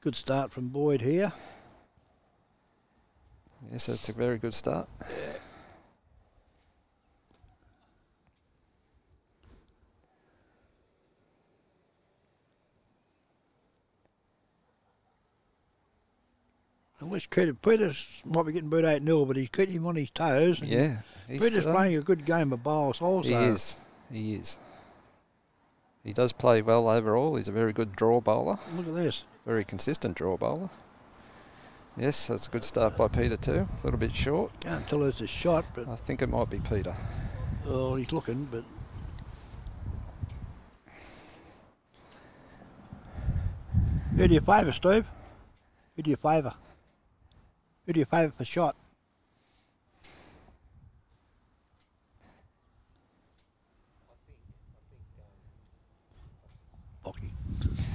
Good start from Boyd here. Yes, that's a very good start. Yeah. I wish Peters might be getting beat 8-0, but he's keeping him on his toes. Yeah. Peters playing a good game of bowls also. He is. He is. He does play well overall. He's a very good draw bowler. Look at this. Very consistent draw bowler. Yes, that's a good start by Peter too. A little bit short. Can't tell it's a shot, but... I think it might be Peter. Oh, he's looking, but... Who do you favour, Steve? Who do you favour? Who do you favour for shot?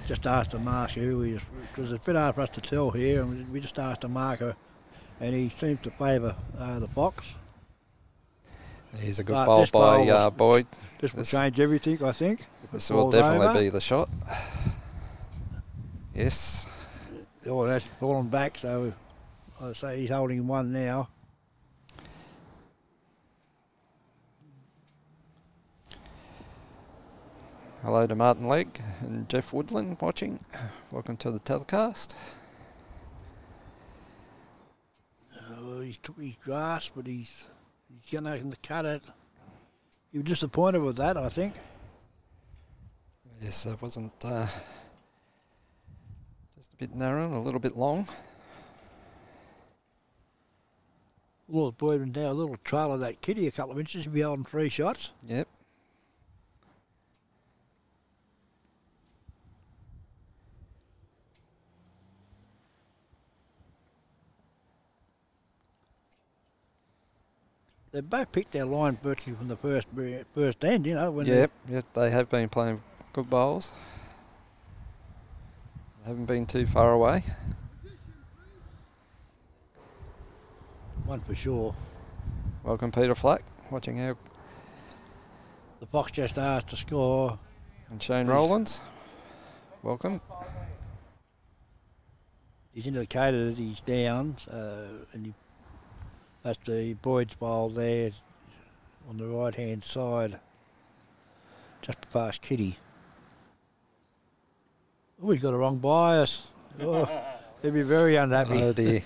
just asked the master, because it's a bit hard for us to tell here, and we just asked the marker, and he seems to favour the box. Here's a good bowl by Boyd. This will change everything, I think. This will definitely be the shot. Yes. Oh, that's fallen back, so I say he's holding one now. Hello to Martin Legg and Jeff Woodland watching. Welcome to the telecast. Well, he took his grass, but he's going to cut it. He was disappointed with that, I think. Yes, that wasn't just a bit narrow and a little bit long. Well, boy, now a little trail of that kitty a couple of inches, he'll be holding three shots. Yep. They both picked their line virtually from the first end, you know. When yep, they have been playing good bowls. They haven't been too far away. One for sure. Welcome, Peter Flack, watching how... The Fox just asked to score. And Shane Rollins, welcome. He's indicated that he's down, and he... That's the Boyd's bowl there on the right-hand side, just past Kitty. Oh, he's got a wrong bias. Oh, he'd be very unhappy. Oh, dear.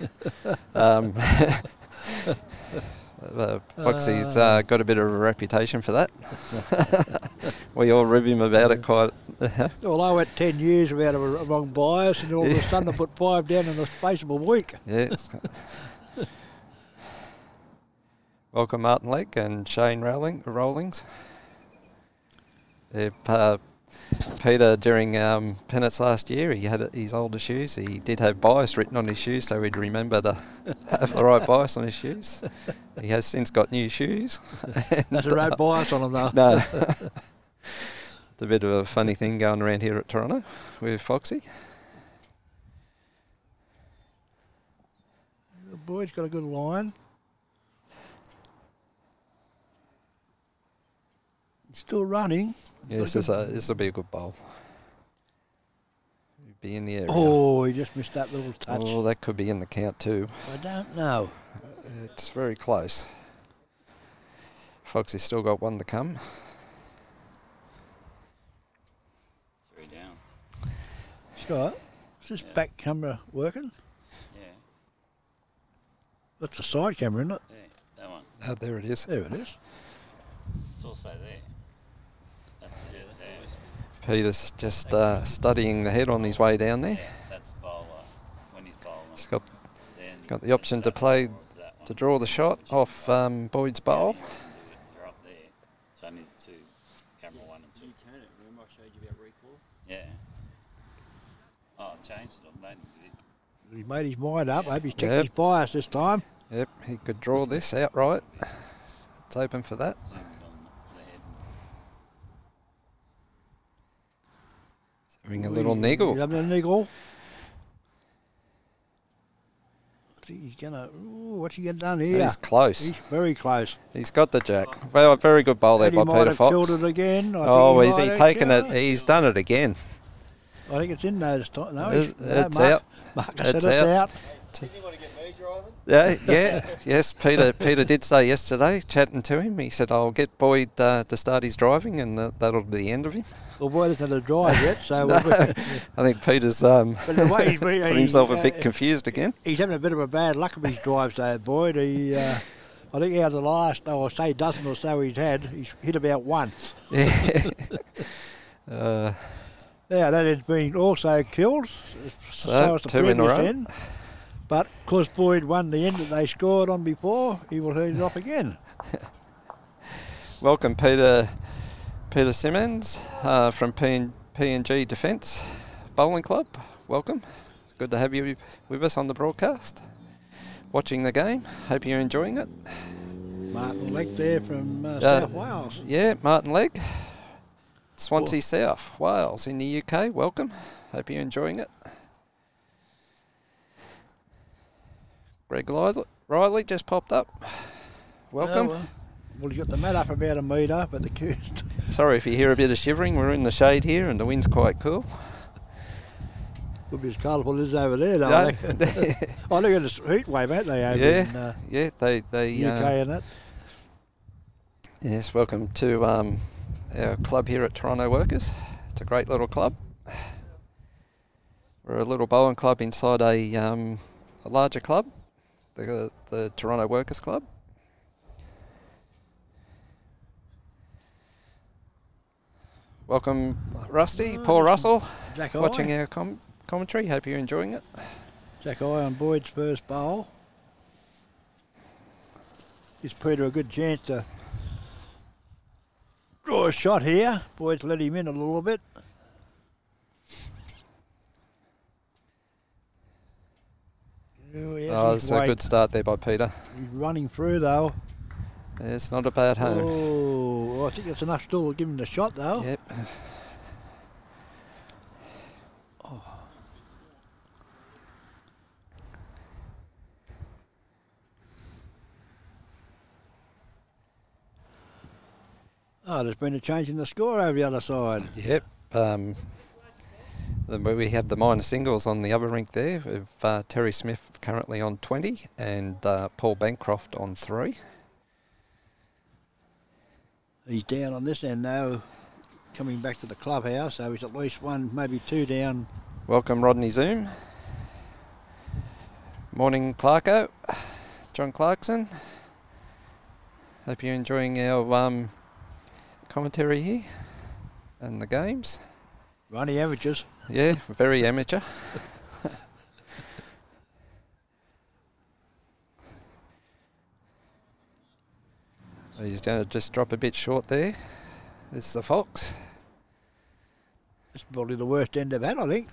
Foxy's got a bit of a reputation for that. We all rib him about it quite. Well, I went 10 years without a wrong bias, and all of a sudden I put 5 down in the space of a week. Yeah. Welcome Martin Legg and Shane Rollings. Peter, during Penance last year, he had his older shoes. He did have bias written on his shoes, so he'd remember to have the right bias on his shoes. He has since got new shoes. There's no bias on them, though. No. It's a bit of a funny thing going around here at Toronto with Foxy. The boy's got a good line. Still running. Yes, this will be a good bowl. He'd be in the area. Oh, he just missed that little touch. Oh, that could be in the count too. I don't know. It's very close. Foxy's still got one to come. 3 down. Scott, is this back camera working? Yeah. That's the side camera, isn't it? Yeah, that one. Oh, there it is. There it is. It's also there. Peter's just studying the head on his way down there. Yeah, that's the bowler when he's bowling. He's got the option to play, to draw the shot off Boyd's bowl. They're up there. It's only the two, camera 1 and 2. You turn it, remember I showed you about recall? Yeah. Oh, I changed it. I made him. He made his mind up. I hope he's checked his bias this time. Yep, he could draw this outright. It's open for that. Having a little niggle. He's having a niggle. I think he's going to... What's he done here? He's close. He's very close. He's got the jack. Well, very good bowl there by Peter Fox. He might have killed it again. Oh, is he taken it? He's done it again. I think it's in there this time. No, it's out. Marcus said it's out. Didn't you want to get me driving? Yeah. Yes, Peter did say yesterday, chatting to him, he said, I'll get Boyd to start his driving and that'll be the end of him. Well, Boyd hasn't had a drive yet, so... No, I think Peter's put himself a bit confused again. He's having a bit of a bad luck with his drives there, Boyd. He, I think out of the last, I'll say, dozen or so he's had, he's hit about one. Yeah. Now, that has been also killed. So it's 2 in a row. But, of course, Boyd won the end that they scored on before. He will hit it off again. Welcome, Peter Simmons from PNG Defence Bowling Club. Welcome. It's good to have you with us on the broadcast, watching the game. Hope you're enjoying it. Martin Legg there from South Wales. Yeah, Martin Legg. Swansea South, Wales in the UK. Welcome. Hope you're enjoying it. Greg Riley just popped up. Welcome. Oh, well, you got the mat up about a metre, but the curtain. Sorry if you hear a bit of shivering. We're in the shade here and the wind's quite cool. Could be as colourful as over there, though. No. Oh, they're in a heat wave, aren't they? Over in, they UK and that. Yes, welcome to our club here at Toronto Workers. It's a great little club. We're a little bowling club inside a larger club, the Toronto Workers Club. Welcome, Rusty, Paul Russell, Jack watching our commentary. Hope you're enjoying it. Jack Eye on Boyd's first bowl. Gives Peter a good chance to draw a shot here. Boyd's let him in a little bit. Oh, yeah, oh, that's a good start there by Peter. He's running through, though. Yeah, it's not a bad home. Oh, I think it's enough still to give him the shot, though. Yep. Oh. Oh, there's been a change in the score over the other side. Yep. We have the minor singles on the other rink there with Terry Smith currently on 20 and Paul Bancroft on 3. He's down on this end now, coming back to the clubhouse, so he's at least one, maybe two down. Welcome, Rodney Zoom. Morning, Clarko. John Clarkson. Hope you're enjoying our commentary here and the games. Runny amateurs. Yeah, very amateur. He's going to just drop a bit short there. It's the Fox. It's probably the worst end of that, I think.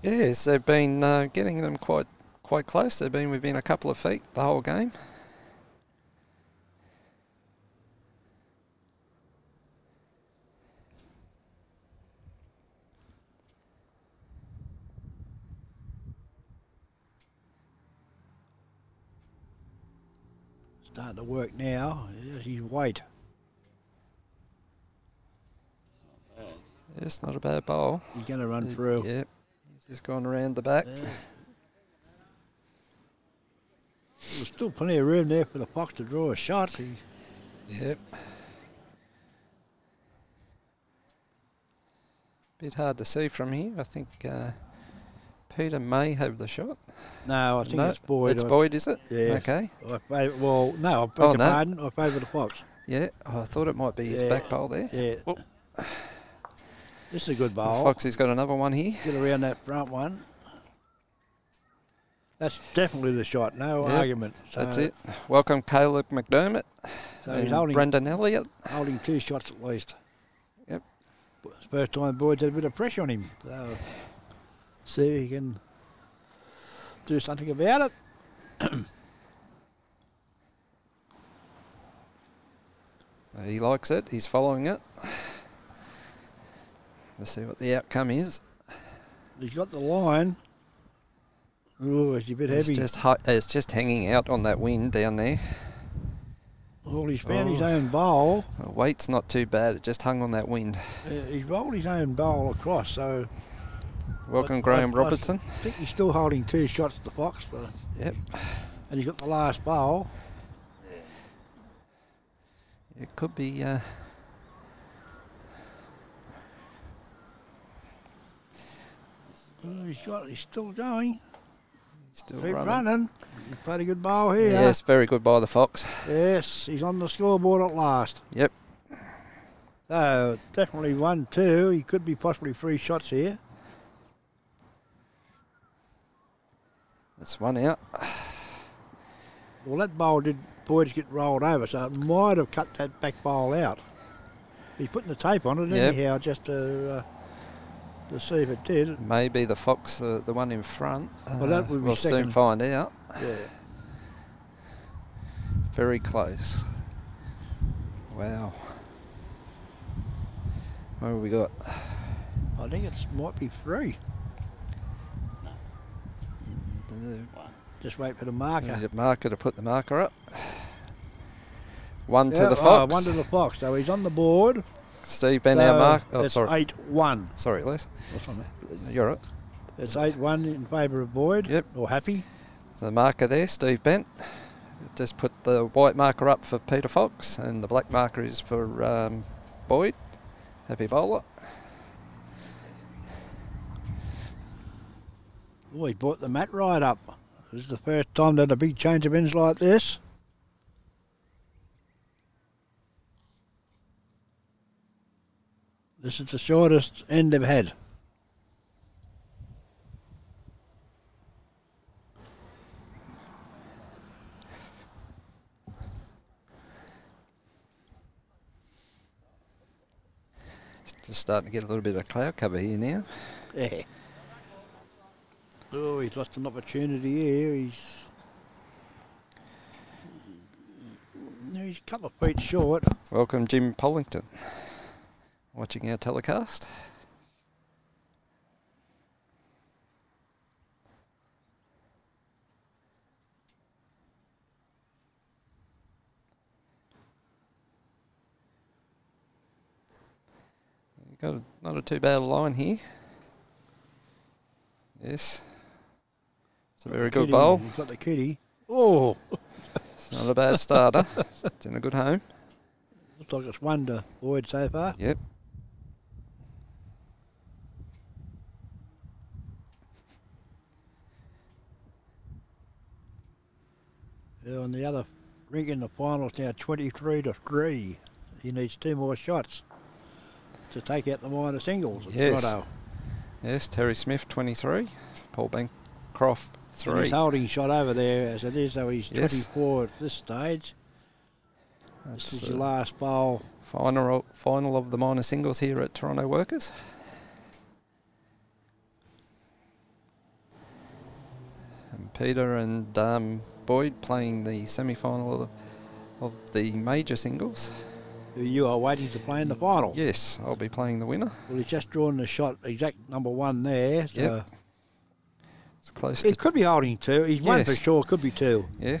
Yes, they've been getting them quite close. They've been within a couple of feet the whole game. Starting to work now. He's white. It's not a bad bowl. He's going to run through. Yep. He's just gone around the back. Yeah. There's still plenty of room there for the Fox to draw a shot. Yep. Bit hard to see from here. I think Peter may have the shot. No, I think it's Boyd. It's Boyd, is it? Yeah. Okay. Well, no, I beg your pardon. I favour the Fox. Yeah, I thought it might be his back bowl there. Yeah. Oh. This is a good bowl. Foxy's got another one here. Get around that front one. That's definitely the shot. No argument. So that's it. Welcome, Caleb McDermott. So he's holding Brendan Elliott. Holding two shots at least. Yep. First time Boyd's had a bit of pressure on him. So see if he can do something about it. He likes it. He's following it. Let's see what the outcome is. He's got the line. Oh, it's a bit heavy. It's just hanging out on that wind down there. Well, he's found his own bowl. The weight's not too bad. It just hung on that wind. He's rolled his own bowl across, so... Welcome, Graham Robertson. I think he's still holding two shots at the Fox. But yep. And he's got the last bowl. It could be... he's still going. He's still running. He played a good bowl here. Yes, very good by the Fox. Yes, he's on the scoreboard at last. Yep. So, definitely 1-2. He could be possibly 3 shots here. That's one out. Well, that bowl did Boyd get rolled over, so it might have cut that back bowl out. He's putting the tape on it anyhow, just to see if it did. Maybe the Fox, the one in front. Well, that would be we'll soon find out. Yeah. Very close. Wow. What have we got? I think it might be three. No. One. Just wait for the marker. The marker to put the marker up. One to the Fox. Oh, one to the Fox. So he's on the board. Steve Bent, so our mark. Oh, it's sorry. 8-1. Sorry, Les. What's on that? You're right. It's 8-1 in favour of Boyd. Yep. Or Happy. The marker there, Steve Bent. Just put the white marker up for Peter Fox, and the black marker is for Boyd. Happy bowler. Oh, he brought the mat right up. This is the first time that a big change of ends like this. This is the shortest end they've had. Just starting to get a little bit of cloud cover here now. Yeah. Oh, he's lost an opportunity here. He's a couple of feet short. Welcome, Jim Pollington, watching our telecast. Got not a too bad line here. Yes. It's a very good bowl. He's got the kitty. Oh! It's not a bad starter. It's in a good home. Looks like it's one to Boyd so far. Yep. Yeah, on the other ring in the finals now, 23-3. He needs two more shots to take out the minor singles at Toronto. Yes, Terry Smith 23, Paul Bancroft 3. And he's holding shot over there as it is, though he's 24 at this stage. That's this is your last bowl. Final of the minor singles here at Toronto Workers. And Peter and Boyd playing the semi-final of the major singles. Who you are waiting to play in the final. Yes, I'll be playing the winner. Well, he's just drawn the shot, exact number one there. So yep. It's close. It could be holding two. He's one for sure, could be two. Yeah,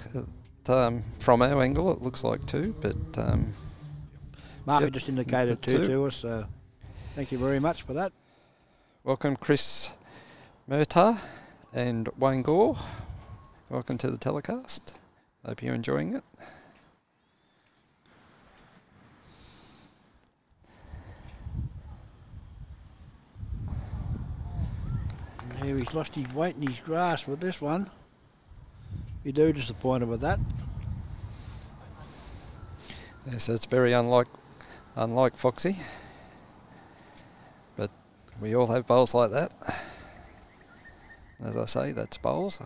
from our angle it looks like two, but... Mark just indicated two to us, so thank you very much for that. Welcome Chris Murtagh and Wayne Gore. Welcome to the telecast. Hope you're enjoying it. Yeah, he's lost his weight in his grass with this one. We do disappointed with that. Yeah, so it's very unlike Foxy. But we all have bowls like that. As I say, that's bowls.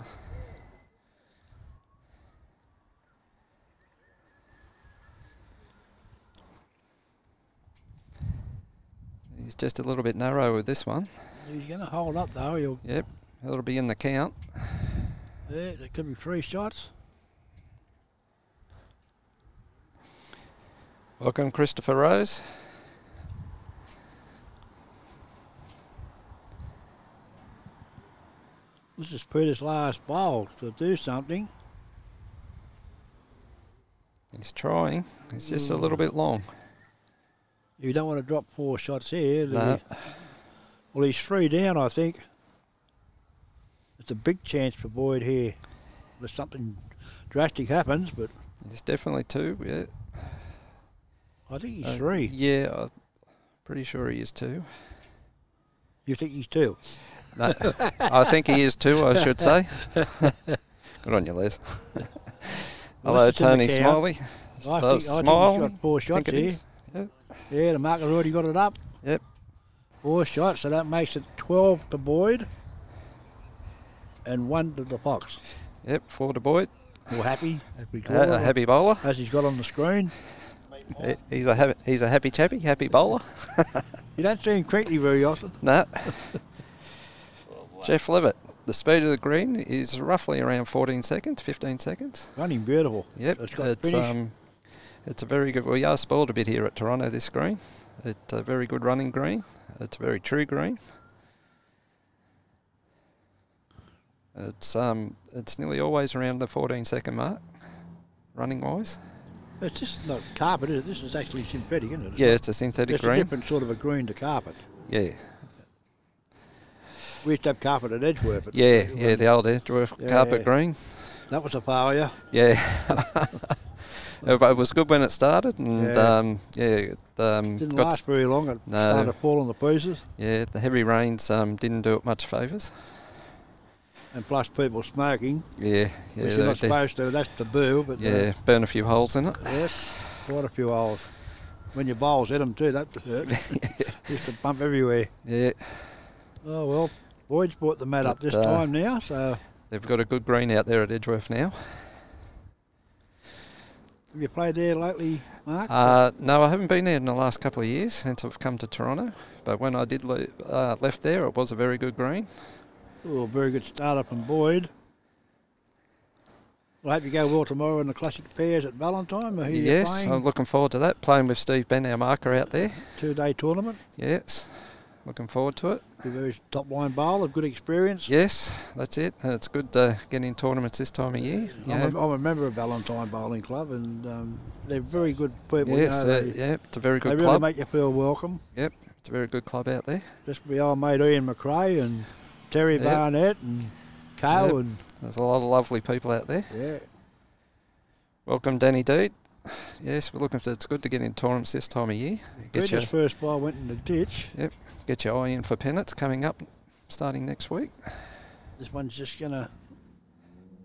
He's just a little bit narrow with this one. He's going to hold up though. He'll yep, it'll be in the count. Yeah, that could be three shots. Welcome Christopher Rose. This is Peter's last bowl to do something. He's trying. It's just a little bit long. You don't want to drop four shots here, do you? Well, he's three down, I think. It's a big chance for Boyd here. Unless something drastic happens, but... It's definitely two, yeah. I think he's three. Yeah, I'm pretty sure he is two. You think he's two? No, I think he is two, I should say. Good on you, Les. Well, hello, Tony Smiley. I think he's got four shots here. Yep. Yeah, the marker's already got it up. Yep. Four shots, so that makes it 12 to Boyd and one to the Fox. Yep, four to Boyd. Or Happy, a happy bowler. As he's got on the screen. He's a happy chappy, happy bowler. You don't see him crinkly very often. No. Jeff Levitt, the speed of the green is roughly around 14 seconds, 15 seconds. Running beautiful. Yep, it's a very good, we are spoiled a bit here at Toronto, this green. It's a very good running green. It's a very true green. It's nearly always around the 14-second mark, running wise. It's just not carpet, is it? This is actually synthetic, isn't it? Yeah, it's a synthetic green. It's a different sort of a green to carpet. Yeah. We used to have carpet at Edgeworth. But yeah, the old Edgeworth carpet green. That was a failure. Yeah. It was good when it started, and it didn't last very long. It started falling to pieces. Yeah, the heavy rains didn't do it much favours. And plus people smoking. Yeah, yeah. Which you're not supposed to, that's taboo. But yeah, burn a few holes in it. Yes, quite a few holes. When your bowls hit them too, that hurt. Used to bump everywhere. Yeah. Oh well, Boyd's brought the mat up this time now, so. They've got a good green out there at Edgeworth now. Have you played there lately, Mark? No, I haven't been there in the last couple of years since I've come to Toronto. But when I did left there, it was a very good green. Oh, very good start up from Boyd. I hope you go well tomorrow in the classic pairs at Ballantyne. Yes, I'm looking forward to that. Playing with Steve Bent, our marker, out there. Two-day tournament. Yes, looking forward to it. You're a very top-line bowler, good experience. Yes, that's it. And it's good getting in tournaments this time of year. I'm a member of Valentine Bowling Club, and they're very good people. Yes, it's a very good club. They really make you feel welcome. Yep, it's a very good club out there. Just be old mate Ian McRae and Terry Barnett and Cale. Yep. And there's a lot of lovely people out there. Yeah. Welcome, Danny Deed. Yes, we're looking for. It's good to get in tournaments this time of year. Bridget's first ball went in the ditch. Yep, get your eye in for pennants coming up, starting next week. This one's just gonna.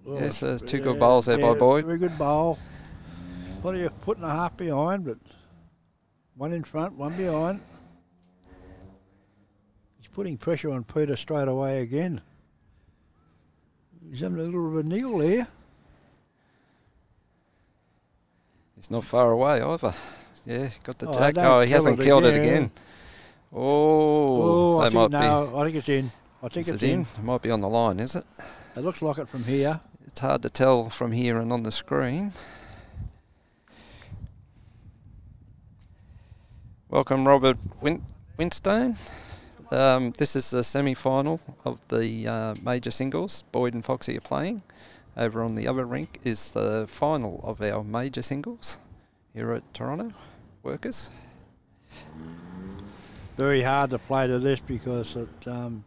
Oh, yes, there's two good bowls there by Boyd. Very good bowl. Probably a foot and a half behind, but one in front, one behind. He's putting pressure on Peter straight away again. He's having a little bit of a niggle here. It's not far away either. Yeah, got the tag. Oh, he hasn't killed it again. Oh, I think it's in. I think it's in. It might be on the line, is it? It looks like it from here. It's hard to tell from here and on the screen. Welcome, Robert Winstone. This is the semi-final of the major singles. Boyd and Foxy are playing. Over on the other rink is the final of our major singles here at Toronto Workers. Very hard to play to this because it, you're only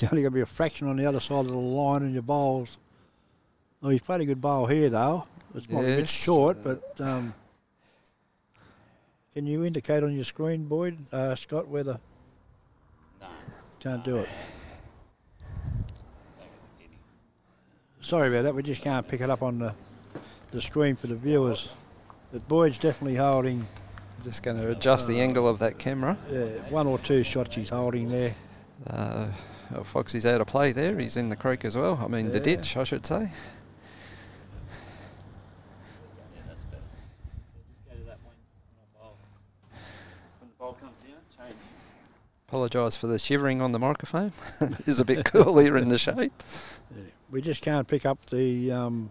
going to be a fraction on the other side of the line in your bowls. Oh, he's played a good bowl here though. It's probably a bit short, but can you indicate on your screen, Boyd, Scott, whether? No. Can't do it. Sorry about that, we just can't pick it up on the screen for the viewers. But Boyd's definitely holding. Just going to adjust the angle of that camera. Yeah, one or two shots he's holding there. Foxy's out of play there. He's in the creek as well. I mean, the ditch, I should say. Yeah, that's better. Just go to that one on the bowl. When the bowl comes down, change. Apologise for the shivering on the microphone. It's a bit cool here in the shade. Yeah. We just can't pick up the...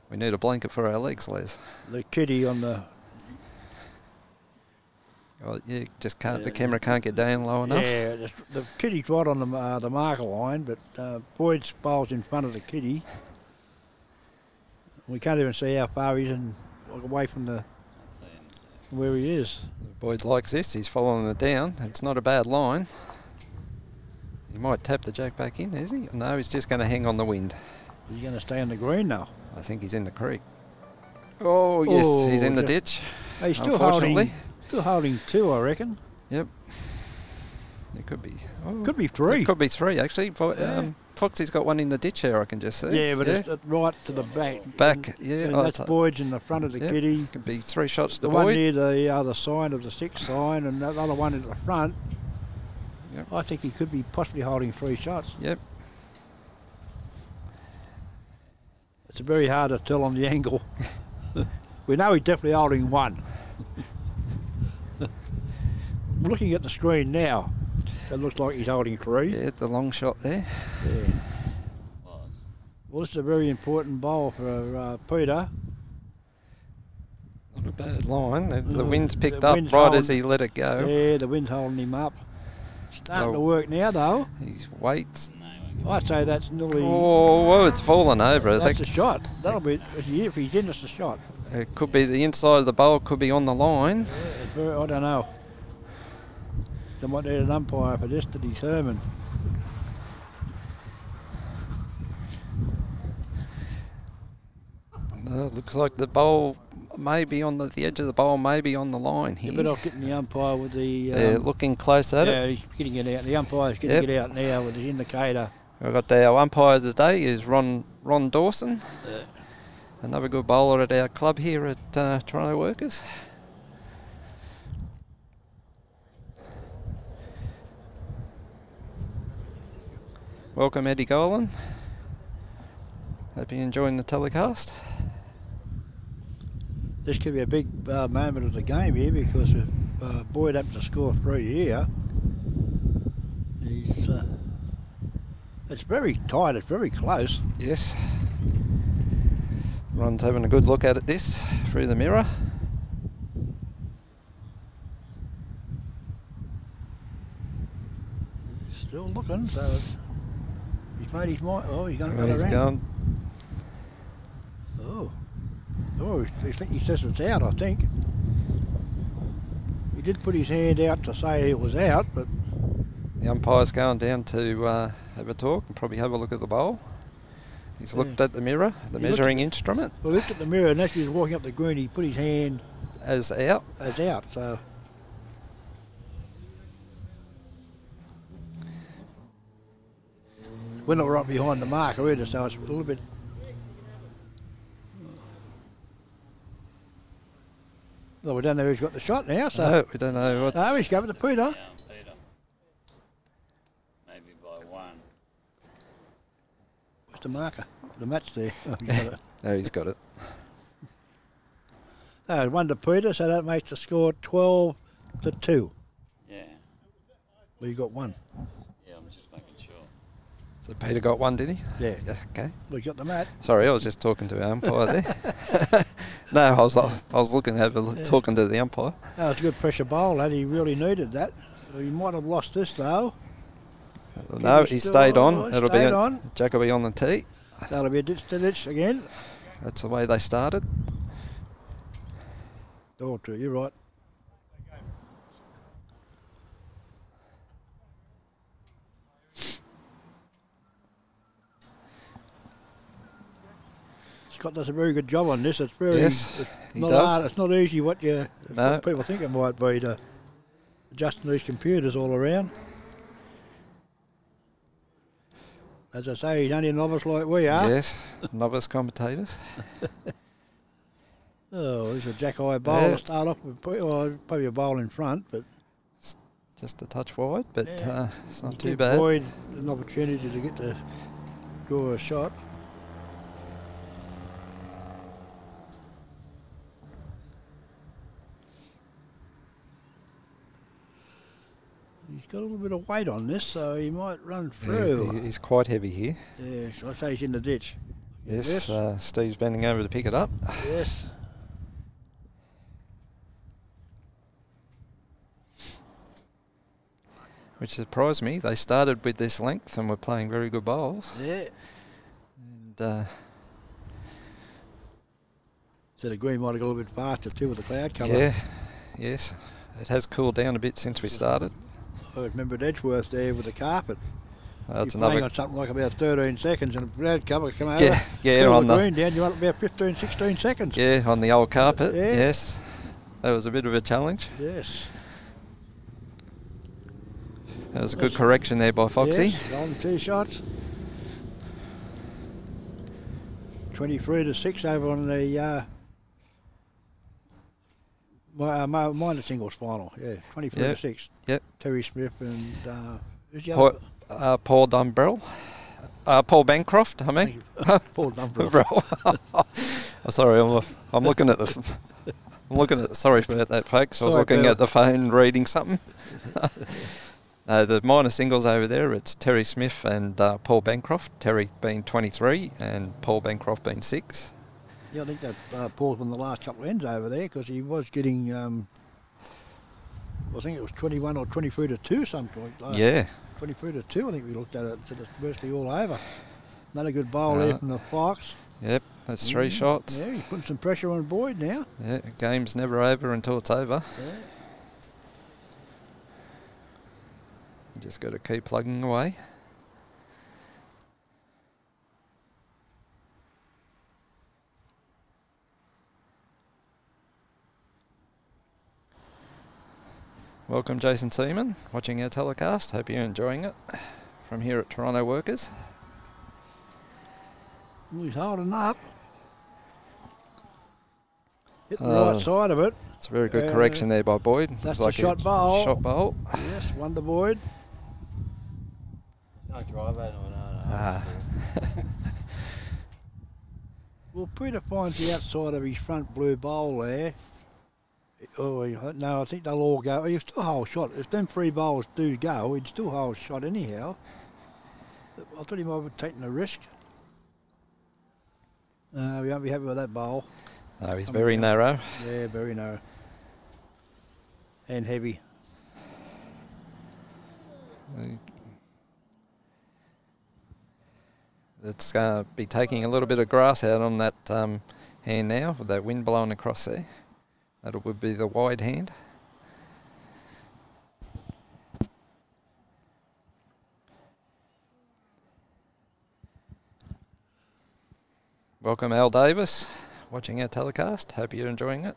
we need a blanket for our legs, Les. The kitty on the... Oh, you just can't... the camera can't get down low enough. Yeah, the kitty's right on the marker line, but Boyd's bowls in front of the kitty. We can't even see how far he's in, away from the... where he is. Boyd likes this. He's following it down. It's not a bad line. He might tap the jack back in, is he? No, he's just going to hang on the wind. He's going to stay in the green now. I think he's in the creek. Oh, yes, he's in the ditch. He's still holding. Still holding two, I reckon. Yep. It could be. Oh, could be three. It could be three, actually. Foxy's got one in the ditch here, I can just see. Yeah, but it's right to the back. And that's Boyd's in the front of the kitty. Could be three shots to the Boyd. One near the other side of the sixth sign, and the other one at the front. Yep. I think he could be possibly holding three shots. Yep. It's very hard to tell on the angle. We know he's definitely holding one. Looking at the screen now, it looks like he's holding three. Yeah, the long shot there. Yeah. Well, this is a very important bowl for Peter. Not a bad line. The wind's picked the wind's up right as he let it go. Yeah, the wind's holding him up. Starting to work now, though. His weight's... I say that's nearly... Oh, whoa, it's fallen over. That's a shot. That'll be... If he didn't, it's a shot. It could be the inside of the bowl, could be on the line. Yeah, I don't know. They might need an umpire for this to determine. Looks like the bowl may be on the edge of the bowl, maybe on the line here. You're better off getting the umpire with the... They're looking close at it. Yeah, he's getting it out. The umpire's getting it out now with his indicator. We've got our umpire today is Ron Dawson. Yeah. Another good bowler at our club here at Toronto Workers. Welcome, Eddie Golan. Hope you're enjoying the telecast. This could be a big moment of the game here, because if Boyd happened to score through here, he's, it's very tight, it's very close. Yes. Ron's having a good look at it this through the mirror. He's still looking, so he's made his mind. Oh, he's going to go around. Oh. Oh, he says it's out, I think. He did put his hand out to say it was out, but... The umpire's going down to have a talk and probably have a look at the bowl. He's looked at the mirror, the measuring instrument. Well, he looked at the mirror, and as he was walking up the green, he put his hand... As out? As out, so... We're not right behind the mark either, so it's a little bit... Well, we don't know who's got the shot now, so... No, we don't know what's... No, he's going to Peter. Down, Peter. Maybe by one. Where's the marker? The match there. Oh, he's got it. No, he's got it. No, one to Peter, so that makes the score 12-2. Yeah. Well, you got one. Yeah, I'm just making sure. So Peter got one, did he? Yeah. Okay. We got the match. Sorry, I was just talking to our umpire there. No, I was looking over, talking to the umpire. That was a good pressure bowl, and he really needed that. He might have lost this, though. No, he stayed on. It'll be on. Jack will be on the tee. That'll be a ditch to ditch again. That's the way they started. Oh, true, you're right. Scott does a very good job on this. It's very, it's not hard. It's not easy what you what people think it might be to adjusting these computers all around. As I say, he's only a novice like we are. Yes, novice commentators. Oh, there's a jack-eye bowl to start off with. Probably a bowl in front, but just a touch wide. But it's not too bad. Boyd an opportunity to get to draw a shot. He's got a little bit of weight on this, so he might run through. He's quite heavy here. Yeah, so I say he's in the ditch. Yes, Steve's bending over to pick it up. Yes. Which surprised me. They started with this length and were playing very good bowls. Yeah. And, so the green might have got a little bit faster too with the cloud cover. Yeah, yes. It has cooled down a bit since we started. I remember at Edgeworth there with the carpet. That's you're playing on something like about 13 seconds and a cloud cover come over. Yeah, yeah, on the green down, you're up about 15, 16 seconds. Yeah, on the old carpet, yes. That was a bit of a challenge. Yes. That was a good correction there by Foxy. Yes, on two shots. 23-6 over on the... minor singles final, yeah, 23-6. Yep. Terry Smith and who's the other? Paul Dunbar, Paul Bancroft. I mean, Paul Dunbar. I'm sorry, I'm looking at the. I'm looking at. Sorry about that, folks. I was looking at the phone, reading something. The minor singles over there. It's Terry Smith and Paul Bancroft. Terry being 23 and Paul Bancroft being 6. Yeah, I think that Paul's won the last couple of ends over there because he was getting, I think it was 21 or 23 to 2 some point. Yeah. 23 to 2, I think we looked at it. It's virtually all over. Another good bowl there from the Fox. Yep, that's three shots. Yeah, he's putting some pressure on Boyd now. Yeah, game's never over until it's over. Yeah. You just got to keep plugging away. Welcome Jason Seaman, watching our telecast. Hope you're enjoying it from here at Toronto Workers. He's holding up. Hit the right side of it. It's a very good correction there by Boyd. That's like a shot bowl. Shot bowl. Yes, one to Boyd. There's no driver. No. Well, Peter finds the outside of his front blue bowl there. Oh, no, I think they'll all go. He'll still hold shot. If them three bowls do go, he'd still hold shot anyhow. I thought he might have taken a risk. We won't be happy with that bowl. No, he's very narrow. Yeah, very narrow. And heavy. It's going to be taking a little bit of grass out on that hand now with that wind blowing across there. That would be the wide hand. Welcome Al Davis, watching our telecast. Hope you're enjoying it.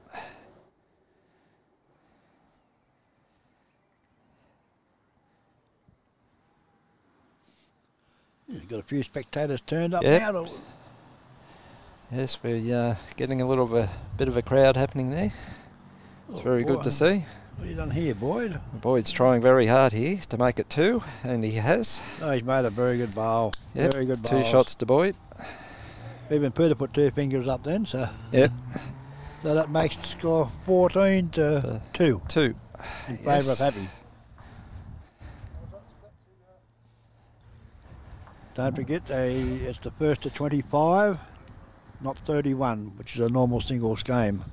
You've got a few spectators turned up now. Yes, we're getting a little bit of a crowd happening there. It's very good to see. What have you done here, Boyd? Boyd's trying very hard here to make it two, and he has. Oh, he's made a very good bowl. Yep. Very good bowl. Two shots to Boyd. Even Peter put two fingers up then, so. Yep. So that makes the score 14 to 2. 2. In favour of Happy. Don't forget, it's the first to 25. Not 31, which is a normal singles game.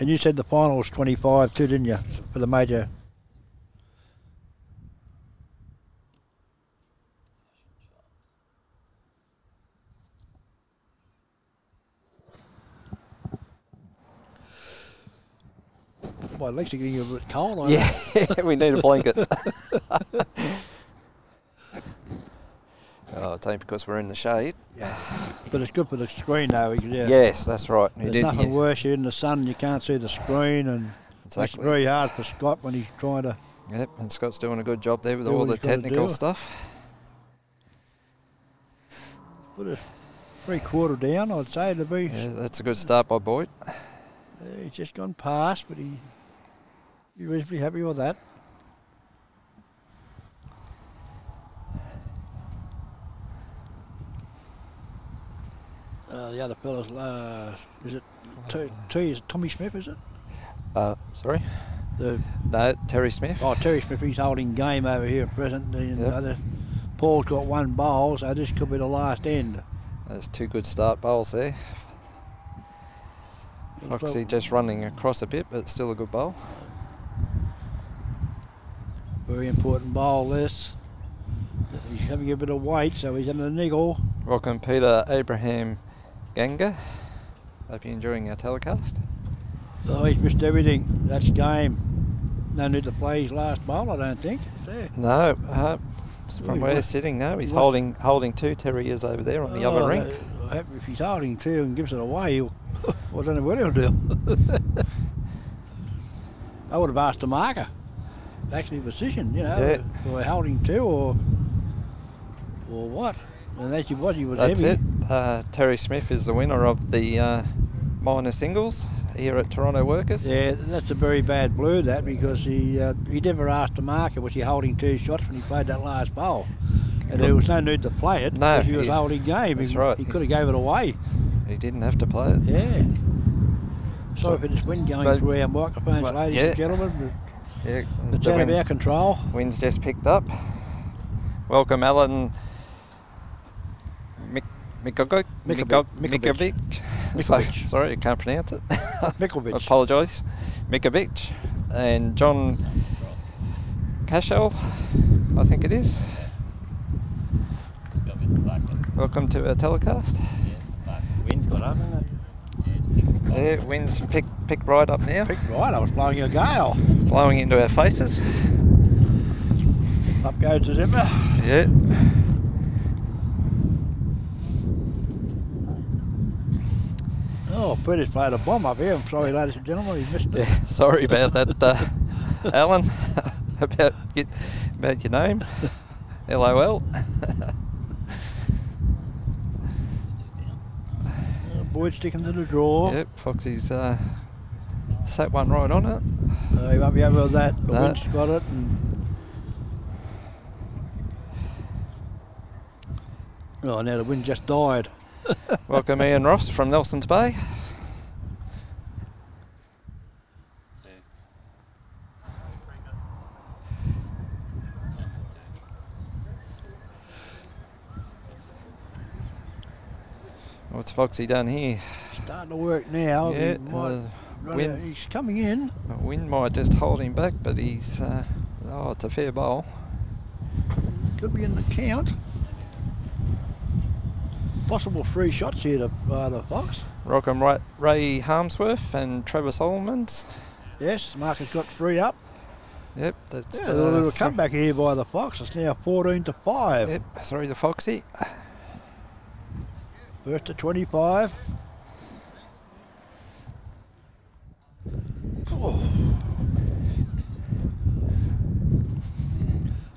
And you said the final was 25 too, didn't you, for the major? Well, at least you're getting a bit cold, aren't you? Yeah, we need a blanket. Oh, it's only because we're in the shade. Yeah, but it's good for the screen though. Yeah. Yes, that's right. There's nothing worse here in the sun and you can't see the screen, and exactly. It's very hard for Scott when he's trying to... Yep, and Scott's doing a good job there with all the technical stuff. Put a three-quarter down, I'd say, to be... Yeah, that's a good start by Boyd. He's just gone past, but he was pretty happy with that. The other fellow's, is it Tommy Smith, is it? Sorry? No, Terry Smith. Oh, Terry Smith, he's holding game over here at present. Paul's got one bowl, so this could be the last end. There's two good start bowls there. Foxy just running across a bit, but it's still a good bowl. Very important bowl, this. He's having a bit of weight, so he's having a niggle. Welcome Peter Abraham Ganga. Hope you're enjoying our telecast. Oh, he's missed everything. That's game. No need to play his last bowl, I don't think. No, from where he's sitting now, he's holding two. Terry is over there on the other rink. If he's holding two and gives it away, he'll, I don't know what he'll do. I would have asked the marker. Actually, decision, you know, or holding two or what. And actually, what he was That's it. Terry Smith is the winner of the minor singles here at Toronto Workers. Yeah, that's a very bad blue, that, because he never asked the marker, was he holding two shots when he played that last bowl? And there was no need to play it because he was holding game. That's right. He could have gave it away. He didn't have to play it. Yeah. Sorry for this wind going through our microphones, ladies and gentlemen. But it's out of our control. Wind's just picked up. Welcome, Alan Mikovic. Sorry, I can't pronounce it. Mikovic. I apologise. Mikovic and John Cashel, I think it is. Welcome to our telecast. Yes, wind's got up, isn't it? Yeah, wind's picked right up now. Picked right up, it's blowing a gale. It's blowing into our faces. Up goes the zipper. Yeah. Oh, Peter's played a bomb up here. I'm sorry, ladies and gentlemen, he missed it. Yeah, sorry about that, Alan, about your name. LOL. Boyd sticking to the draw. Yep, Foxy's sat one right on it. He won't be over with that. The wind's got it. And oh, now the wind just died. Welcome Ian Ross from Nelson's Bay. What's Foxy done here? Starting to work now. Yeah, he's coming in. Wind might just hold him back, but he's... oh, it's a fair bowl. Could be in the count. Possible free shots here to Fox. Rockham Ray Harmsworth and Trevor Solomons. Yes, Mark has got three up. Yep. That's a little comeback here by the Fox. It's now 14 to 5. Yep, through the Foxy. First to 25. Oh.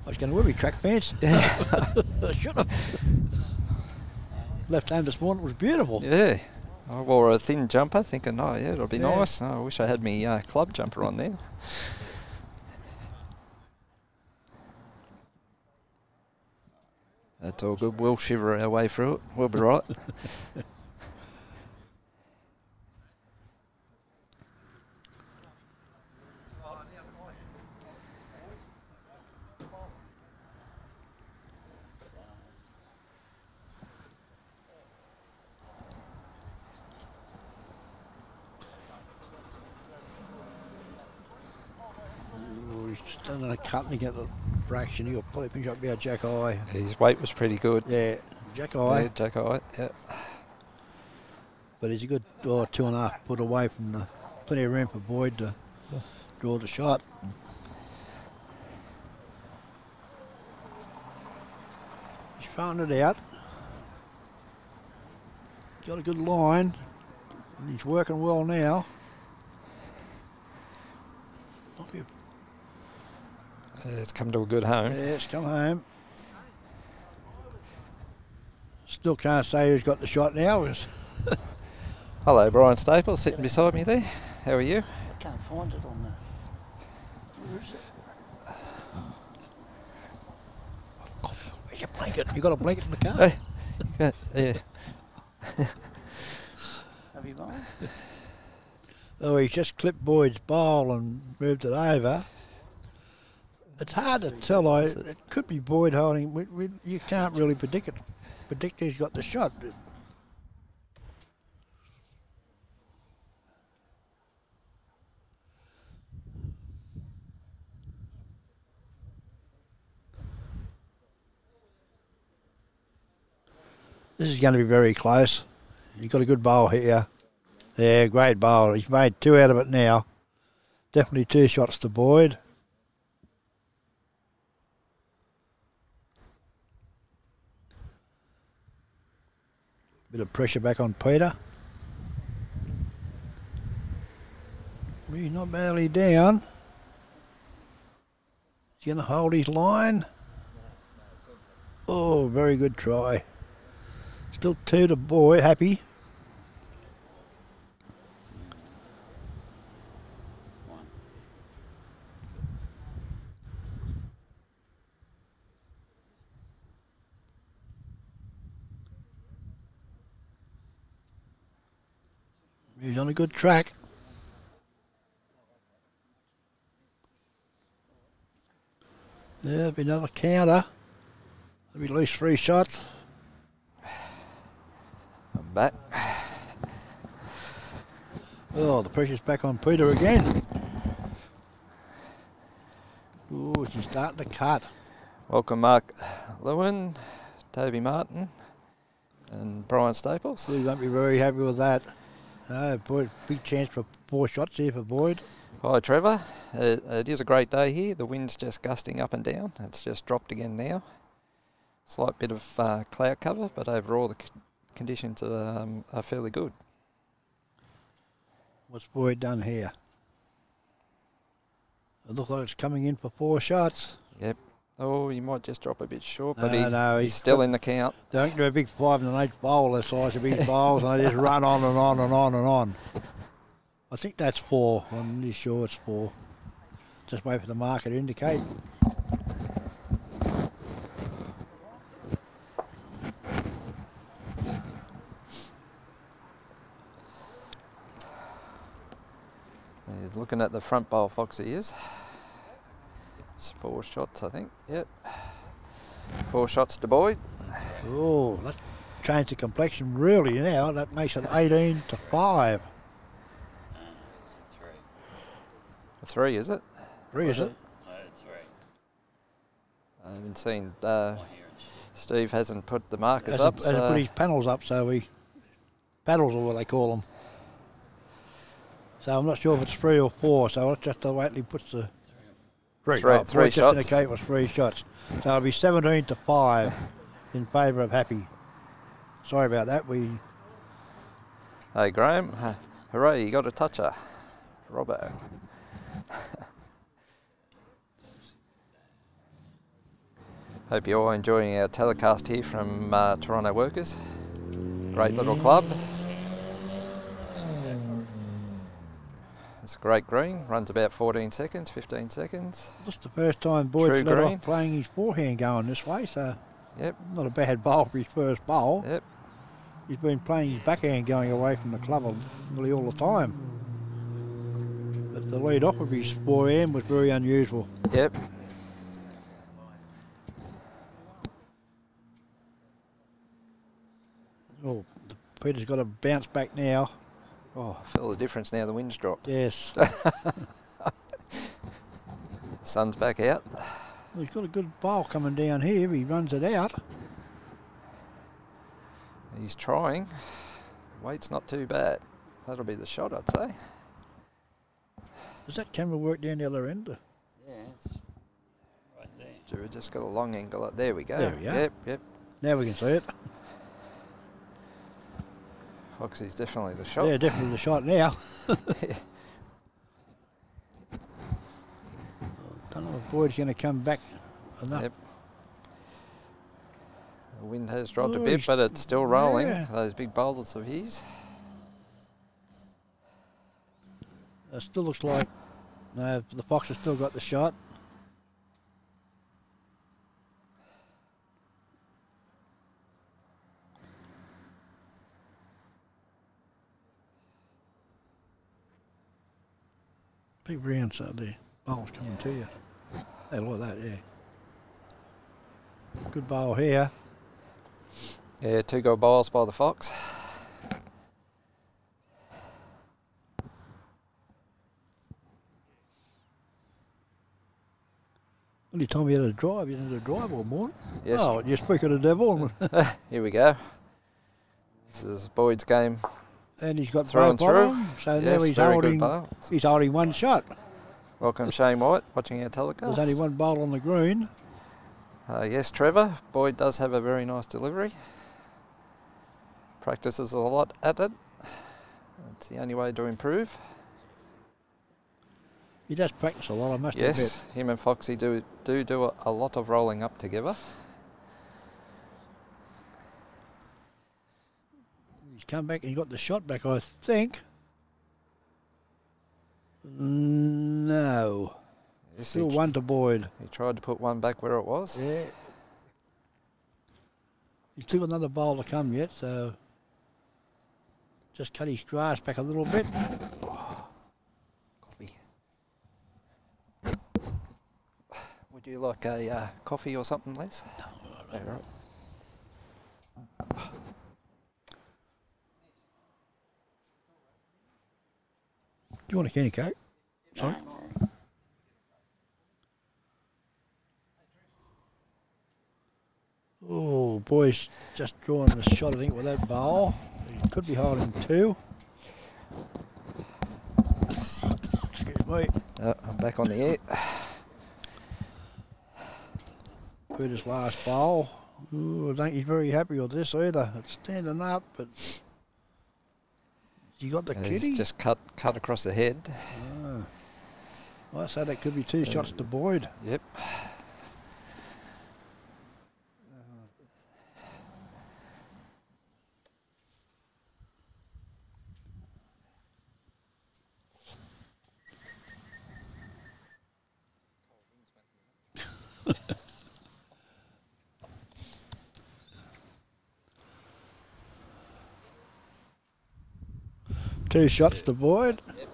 I was going to worry, track fence. I should have. Left home this morning, it was beautiful. Yeah. I wore a thin jumper thinking, oh yeah, it'll be nice. Oh, I wish I had my club jumper on there. That's all good. We'll shiver our way through it. We'll be right. Done a cut and get the fraction. He'll probably finish up about Jack Eye. His weight was pretty good. Yeah, Jack Eye. Yeah, Jack Eye. Yeah. But he's a good 2.5 foot away from the plenty of room for Boyd to draw the shot. He's throwing it out. Got a good line. And he's working well now. Might be a it's come to a good home. Yeah, it's come home. Still can't say who's got the shot now. Hello, Brian Staples, sitting beside me there. How are you? I can't find it on the... Where is it? I've coffee. Where's your blanket? You got a blanket in the car? Yeah. Have you gone? Oh, he's just clipped Boyd's bowl and moved it over. It's hard to tell. It could be Boyd holding. You can't really predict it. Predict who's got the shot. This is going to be very close. You've got a good bowl here. Yeah, great bowl. He's made two out of it now. Definitely two shots to Boyd. Bit of pressure back on Peter. He's not badly down. He's going to hold his line. Oh, very good try. Still two to Boyd, Happy. He's on a good track. There'll be another counter. There'll be at least three shots. back. Oh, the pressure's back on Peter again. Oh, she's starting to cut. Welcome Mark Lewin, Toby Martin and Brian Staples. He won't be very happy with that. No, Boyd, big chance for 4 shots here for Boyd. Hi Trevor, it is a great day here. The wind's just gusting up and down. It's just dropped again now. Slight bit of cloud cover, but overall the conditions are fairly good. What's Boyd done here? It looks like it's coming in for 4 shots. Yep. Oh, he might just drop a bit short, but he's still in the count. Don't do a big 5 and an 8 bowl the size of his bowls, and they just run on and on and on and on. I think that's 4. I'm really sure it's 4. Just wait for the marker to indicate. He's looking at the front bowl, Foxy is. It's 4 shots, I think. Yep. 4 shots to Boyd. Oh, that's changed the complexion really now. That makes it 18 to 5. It's a 3. A 3, is it? 3, is it? No, it's 3. I haven't seen. Steve hasn't put the markers up. Hasn't put his panels up, so we. Paddles are what they call them. So I'm not sure if it's 3 or 4, so it's just the way he puts the. 3 shots. Just indicate it was 3 shots. So it'll be 17 to 5 in favour of Happy. Sorry about that. We. Hey Graham, hooray! You got a toucher, Robbo. Hope you're all enjoying our telecast here from Toronto Workers. Great little club. It's a great green, runs about 14 seconds, 15 seconds. Just the first time Boyd's let off playing his forehand going this way, so yep, not a bad bowl for his first bowl. Yep. He's been playing his backhand going away from the club nearly all the time. But the lead off of his forehand was very unusual. Yep. Oh, Peter's got to bounce back now. Oh, I feel the difference now the wind's dropped. Yes. Sun's back out. Well, he's got a good bowl coming down here. He runs it out. He's trying. Weight's not too bad. That'll be the shot, I'd say. Does that camera work down the other end? Yeah, it's right there. We've just got a long angle up. There we go. There we are. Yep, yep. Now we can see it. Foxy's definitely the shot. Yeah, definitely the shot now. I don't know if Boyd's going to come back enough. Yep. The wind has dropped a bit, but it's still rolling. Yeah. Those big boulders of his. It still looks like no, the Fox has still got the shot. Big round side there. Bowl's coming to you. Hey, look at that, yeah. Good bowl here. Yeah, 2 good bowls by the Fox. Only time you had a drive, you didn't have a drive all morning. Yes. Oh, you speak of the devil. Here we go. This is Boyd's game. And he's got thrown through. So yes, now he's holding 1 shot. Welcome Shane White, watching our telecast. There's only 1 bowl on the green. Yes, Trevor, Boyd does have a very nice delivery. Practices a lot at it. That's the only way to improve. He does practice a lot, I must admit. Yes, him and Foxy do a lot of rolling up together. Come back and he got the shot back, I think. No. Yes, still 1 to Boyd. He tried to put 1 back where it was. Yeah. He's still got another bowl to come yet, so just cut his grass back a little bit. Oh, coffee. Would you like a coffee or something, Les? No, all right. you want a candy cake? Sorry. Oh, boy's just drawing the shot, I think, with that ball. He could be holding two. Excuse me. Oh, I'm back on the air. Good his last ball. Ooh, I don't think he's very happy with this either. It's standing up, but you got the kitty. He's just cut across the head. Ah. Well, I say that could be two shots to Boyd. Yep. Two shots to Boyd. Yep.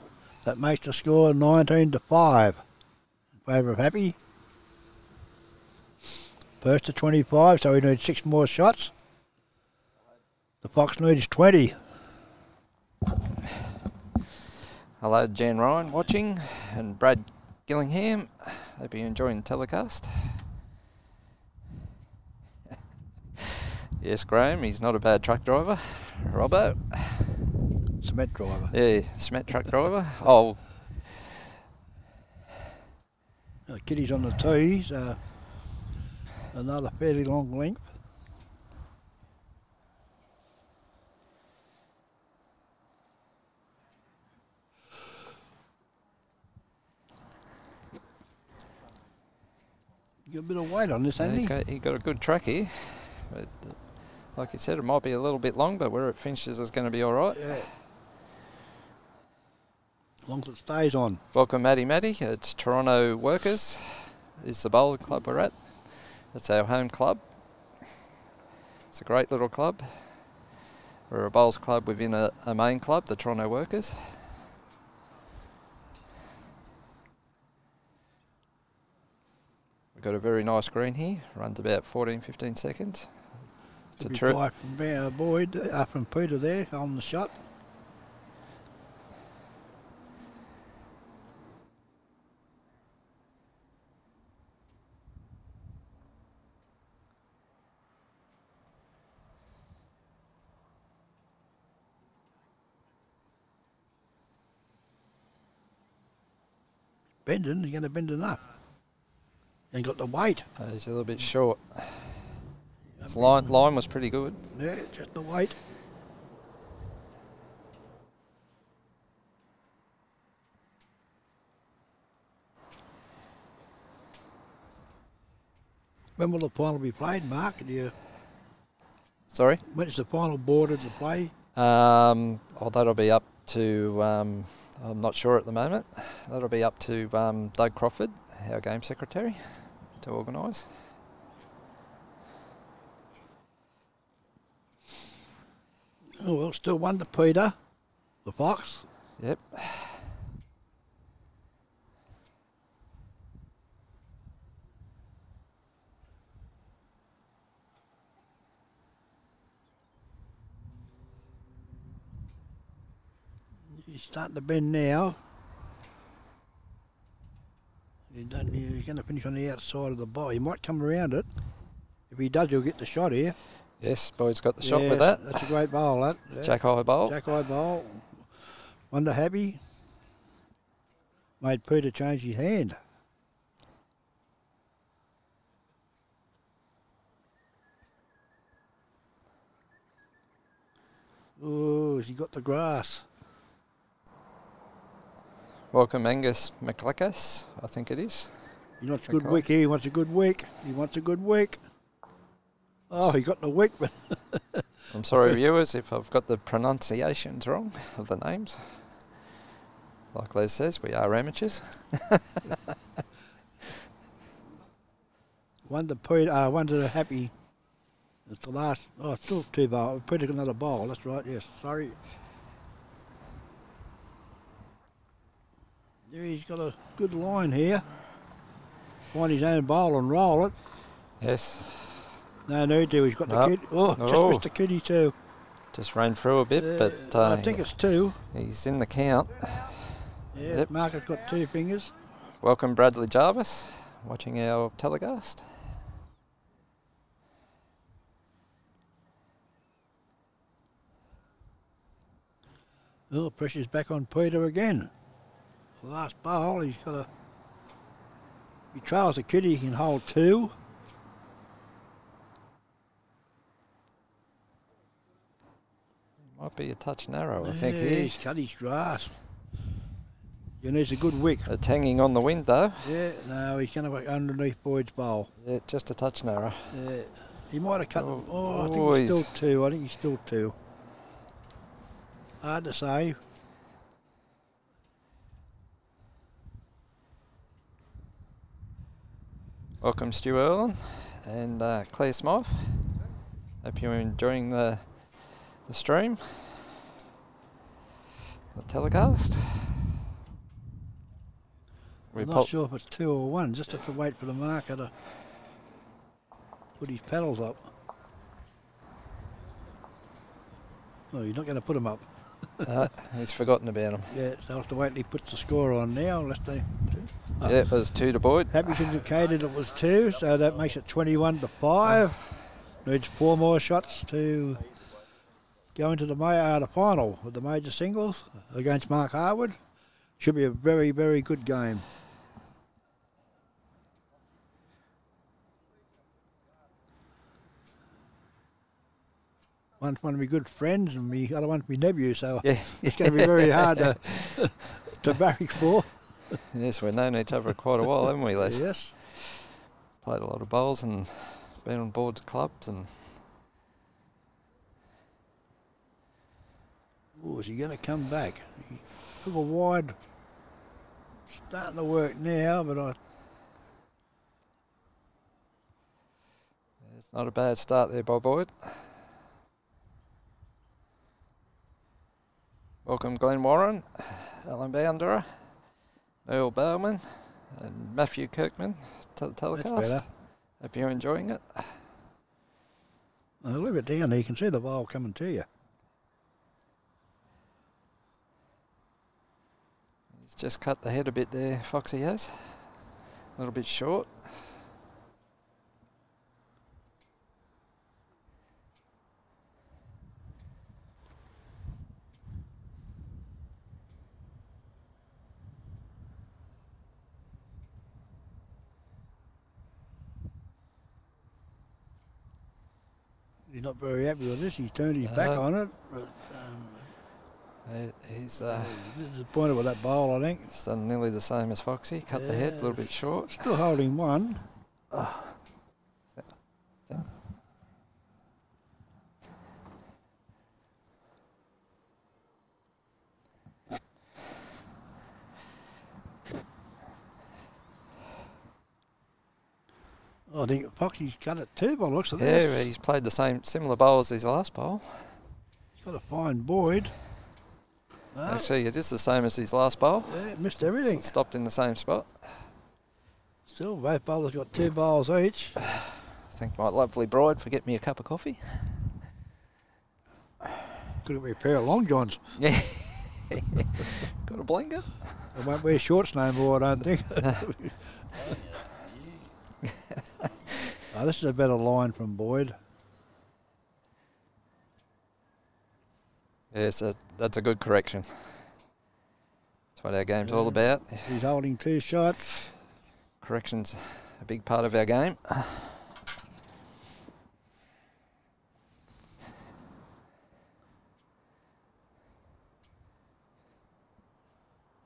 That makes the score 19-5 in favour of Happy. First to 25, so we need 6 more shots. The Fox needs 20. Hello, Jan Ryan watching, and Brad Gillingham. Hope you're enjoying the telecast. Yes, Graham, he's not a bad truck driver. Robbo. Cement driver. Yeah, cement truck driver. Oh. The kiddies on the tees. Another fairly long length. You got a bit of weight on this, hasn't he? He got a good track here. But, like you said, it might be a little bit long, but where it finishes is going to be all right. Yeah. As long as it stays on. Welcome, Matty. It's Toronto Workers. It's the bowling club we're at. It's our home club. It's a great little club. We're a bowls club within a main club, the Toronto Workers. We've got a very nice green here. Runs about 14, 15 seconds. It's a trip from Boyd, from Peter there on the shot. Bending, he's going to bend enough. And got the weight. He's a little bit short. His line was pretty good. Yeah, just the weight. When will the final be played, Mark? Sorry? When is the final board of the play? Oh, that'll be up to... I'm not sure at the moment. That'll be up to Doug Crawford, our game secretary, to organise. Oh, well, still one to Peter, the Fox. Yep. He's starting to bend now. He's going to finish on the outside of the ball. He might come around it. If he does, he'll get the shot here. Yes, Boyd's got the shot with that. That's a great bowl, that. Jack high bowl. Jack high bowl. One to Happy. Made Peter change his hand. Oh, he got the grass. Welcome, Angus McLeckas, I think it is. He wants a good wick here. He wants a good wick. He wants a good wick. Oh, he got the wick. I'm sorry, viewers, if I've got the pronunciations wrong of the names. Like Les says, we are amateurs. One to the Happy. It's the last. Oh, still two ball. Put another ball. That's right. Yes. Sorry. He's got a good line here. Find his own bowl and roll it. Yes. No need to. He's got the kid. Oh, just missed the kitty too. Just ran through a bit, but I think it's two. He's in the count. Yeah, yep. Mark has got two fingers. Welcome Bradley Jarvis, watching our telecast. Oh, pressure's back on Peter again. The last bowl, he's got a... He trails the kid, he can hold two. Might be a touch narrow, I think. Yeah, he's cut his grasp. He needs a good wick. It's hanging on the wind, though. Yeah, no, he's going to go underneath Boyd's bowl. Yeah, just a touch narrow. Yeah, he might have cut... Oh, I think he's still two. I think he's still two. Hard to say. Welcome Stu Erlin and Claire Smythe. Hope you're enjoying the stream, the telecast. I'm not sure if it's two or one, just have to wait for the marker to put his paddles up. No, you're not going to put them up. He's forgotten about him. Yeah, so I'll have to wait till he puts the score on now. Unless they, yeah, it was two to Boyd. Happy's indicated it was two, so that makes it 21 to 5. Needs four more shots to go into the final with the major singles against Mark Harwood. Should be a very, very good game. One's one of my good friends and the other one's my nephew, so yeah. It's going to be very hard to barrack for. Yes, we've known each other quite a while, haven't we, Les? Yes. Played a lot of bowls and been on boards of clubs. And oh, is he going to come back? He took a wide... Starting to work now, but I... It's not a bad start there by Boyd. Welcome Glenn Warren, Alan Bounderer, Earl Bowman and Matthew Kirkman to the telecast. That's better. Hope you're enjoying it. I'll leave it down there, you can see the ball coming to you. He's just cut the head a bit there, Foxy has. A little bit short. He's not very happy with this. He's turned his back on it. But, he's disappointed with that bowl, I think. He's done nearly the same as Foxy. Cut the head, a little bit short. Still holding one. I think Foxy's cut it too by the looks of this. Yeah, he's played the similar bowl as his last bowl. He's got to find Boyd. No. Actually, it is the same as his last bowl. Yeah, missed everything. It's stopped in the same spot. Still, both bowlers got two bowls each. I think my lovely bride for get me a cup of coffee. Could it be a pair of long johns? Yeah. Got a blanket? I won't wear shorts no more, I don't think. Oh, this is a better line from Boyd. Yes, that's a good correction. That's what our game's all about. He's holding two shots. Correction's a big part of our game.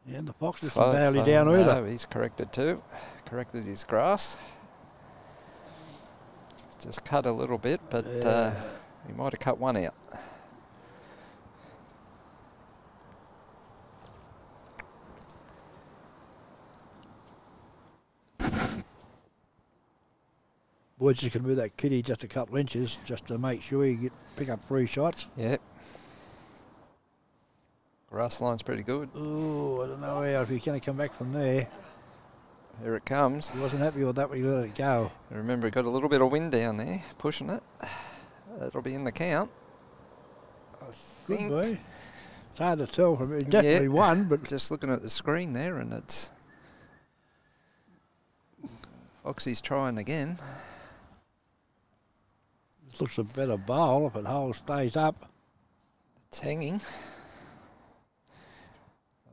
Yeah, and the Fox isn't badly down either. He's corrected too. Corrected his grass. Just cut a little bit, but he might have cut one out. Boyd's just going to move that kiddie just a couple inches just to make sure you pick up three shots. Yep. Grass line's pretty good. Oh, I don't know how if he's going to come back from there. Here it comes. He wasn't happy with that when he let it go. Remember, he got a little bit of wind down there, pushing it. It'll be in the count, I think. Could be. It's hard to tell from exactly one, but just looking at the screen there, and it's Foxy's trying again. This looks a better bowl if it stays up. It's hanging.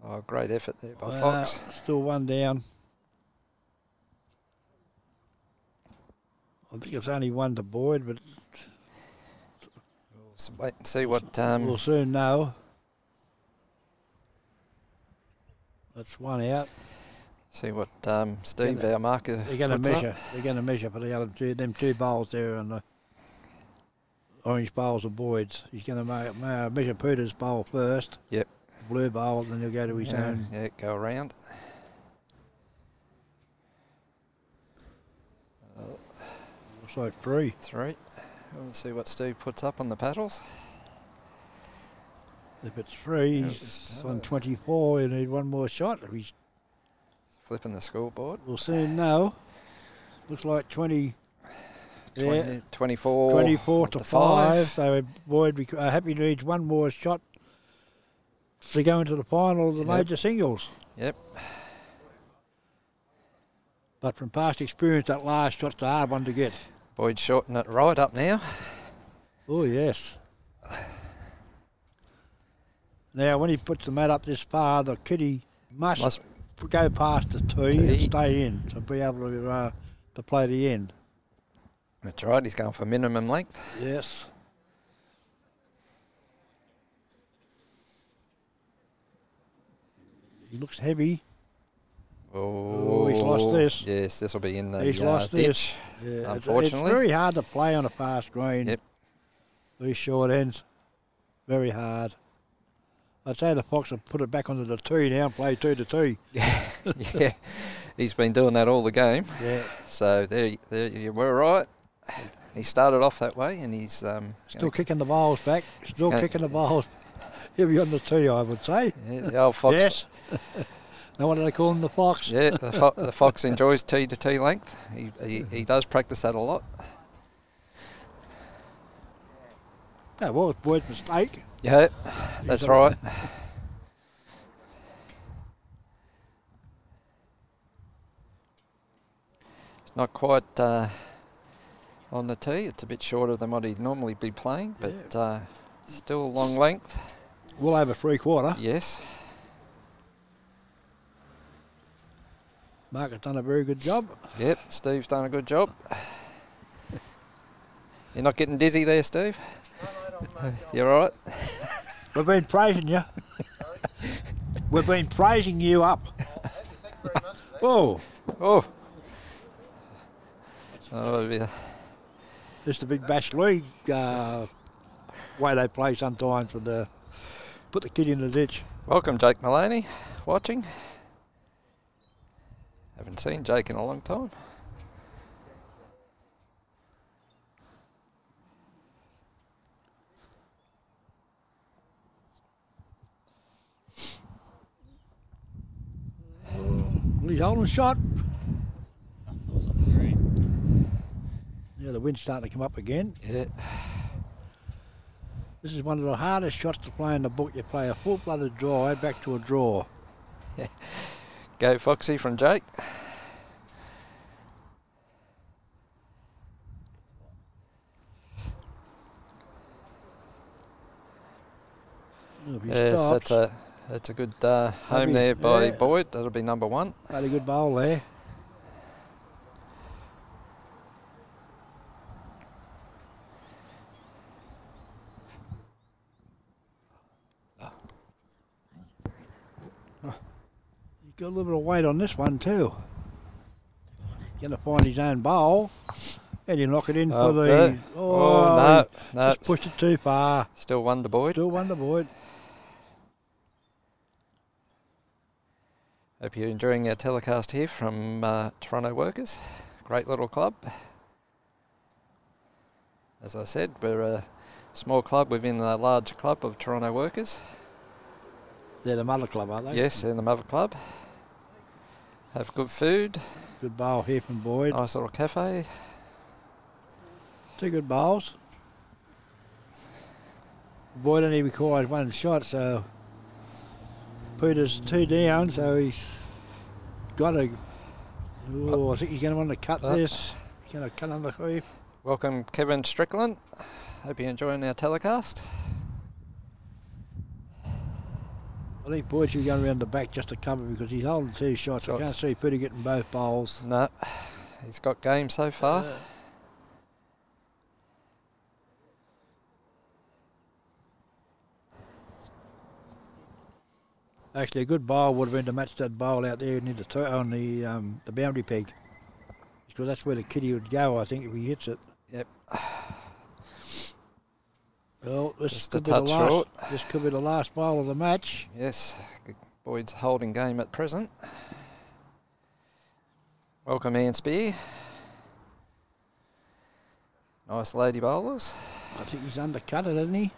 Oh, great effort there by Fox. Still one down. I think it's only one to Boyd, but we'll wait and see what. We'll soon know. That's one out. See what Steve, our marker. They're going to measure. They're going to measure for the other two. Them two bowls there, and the orange bowls are Boyd's. He's going to measure Peter's bowl first. Yep. Blue bowl, and then he'll go to his own. Yeah, go around. Looks like three. Three. We'll see what Steve puts up on the paddles. If it's free, he's on 24, you need one more shot. If he's flipping the scoreboard. We'll soon know. Looks like 24 to 5. So Boyd, Happy needs one more shot to go into the final of the major singles. Yep. But from past experience, that last shot's the hard one to get. Boyd's shorting it right up now. Oh, yes. Now, when he puts the mat up this far, the kiddie must go past the tee and stay in to be able to play the end. That's right, he's going for minimum length. Yes. He looks heavy. Oh, he's lost this. Yes, this will be in the ditch, unfortunately. It's very hard to play on a fast green. Yep. These short ends, very hard. I'd say the Fox would put it back onto the tee now and play 2 to 2. Yeah, he's been doing that all the game. Yeah. So there you were right. He started off that way, and he's still kicking the balls back. Still kicking the balls. He'll be on the tee, I would say. Yeah, the old Fox. Yes. Now what do they call him, the Fox? Yeah, the Fox enjoys tee to tee length. He does practice that a lot. Yeah, well, it's Boyd's mistake. Yeah, that's right. It's not quite on the tee. It's a bit shorter than what he'd normally be playing, but still long length. Well over 3/4. Yes. Mark has done a very good job. Yep, Steve's done a good job. You're not getting dizzy there, Steve? You're all right. We've been praising you. We've been praising you up. Whoa! Oh! Oh! Yeah. It's the Big Bash League way they play sometimes with the put the kid in the ditch. Welcome, Jake Maloney, watching. Haven't seen Jake in a long time. He's holding a shot. Yeah, the wind's starting to come up again. Yeah. This is one of the hardest shots to play in the book. You play a full-blooded drive back to a draw. Yeah. Go Foxy from Jake. Yes, that's a good home there by Boyd. That'll be number one. Had a good bowl there. He's got a little bit of weight on this one too. Going to find his own bowl, and you knock it in for the. Oh no! Just pushed it too far. Still one to Boyd. Still one to Boyd. Hope you're enjoying our telecast here from Toronto Workers. Great little club. As I said, we're a small club within the large club of Toronto Workers. They're the mother club, aren't they? Yes, they're the mother club. Have good food. Good bowl here from Boyd. Nice little cafe. Two good bowls. Boyd only requires one shot, so Peter's two down, so he's got to... Oh, I think he's going to want to cut this. He's going to cut on the hoop. Welcome, Kevin Strickland. Hope you're enjoying our telecast. I think Boyd should be going around the back just to cover because he's holding two shots. I can't see Peter getting both bowls. No, he's got game so far. Actually, a good bowl would have been to match that bowl out there near the on the boundary peg, because that's where the kitty would go, I think, if he hits it. Yep. Well, this could be the last. Short. This could be the last bowl of the match. Yes, Boyd's holding game at present. Welcome, Ian Spear. Nice lady bowlers. I think he's undercut it, hasn't he?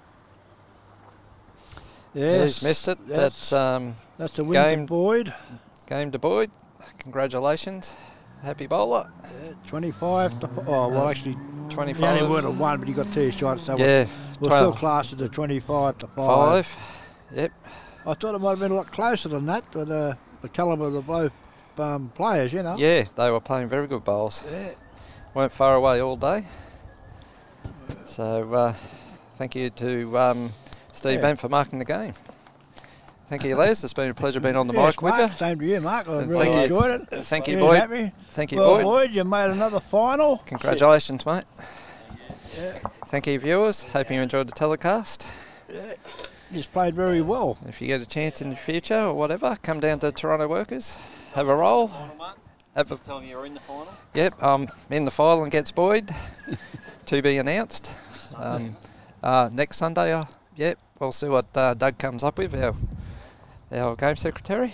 Yes, he's missed it. That's the win game to Boyd. Game to Boyd. Congratulations, happy bowler. 25 to 5. He only wouldn't have won, but he got two shots. So yeah, we're still classed at the 25 to 5. Yep. I thought it might have been a lot closer than that, but the calibre of both players, you know. Yeah, they were playing very good bowls. Yeah. Weren't far away all day. So thank you to. Steve Bent for marking the game. Thank you, Les. It's been a pleasure being on the mic with you. Same to you, Mark. I really enjoyed it. Thank you, Boyd. Thank you, Boyd. Boyd, you made another final. Congratulations, mate. Yeah. Thank you, viewers. Hope you enjoyed the telecast. Yeah. He's played very well. If you get a chance in the future or whatever, come down to Toronto Workers. Have a roll. Tell me you're in the final. Yep, I'm in the final against Boyd. To be announced. Next Sunday, yep. We'll see what Doug comes up with, our game secretary.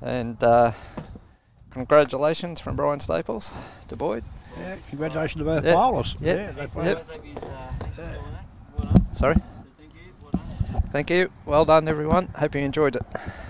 And congratulations from Brian Staples to Boyd. Yeah, congratulations to both bowlers. Sorry. Thank you. Well done, everyone. Hope you enjoyed it.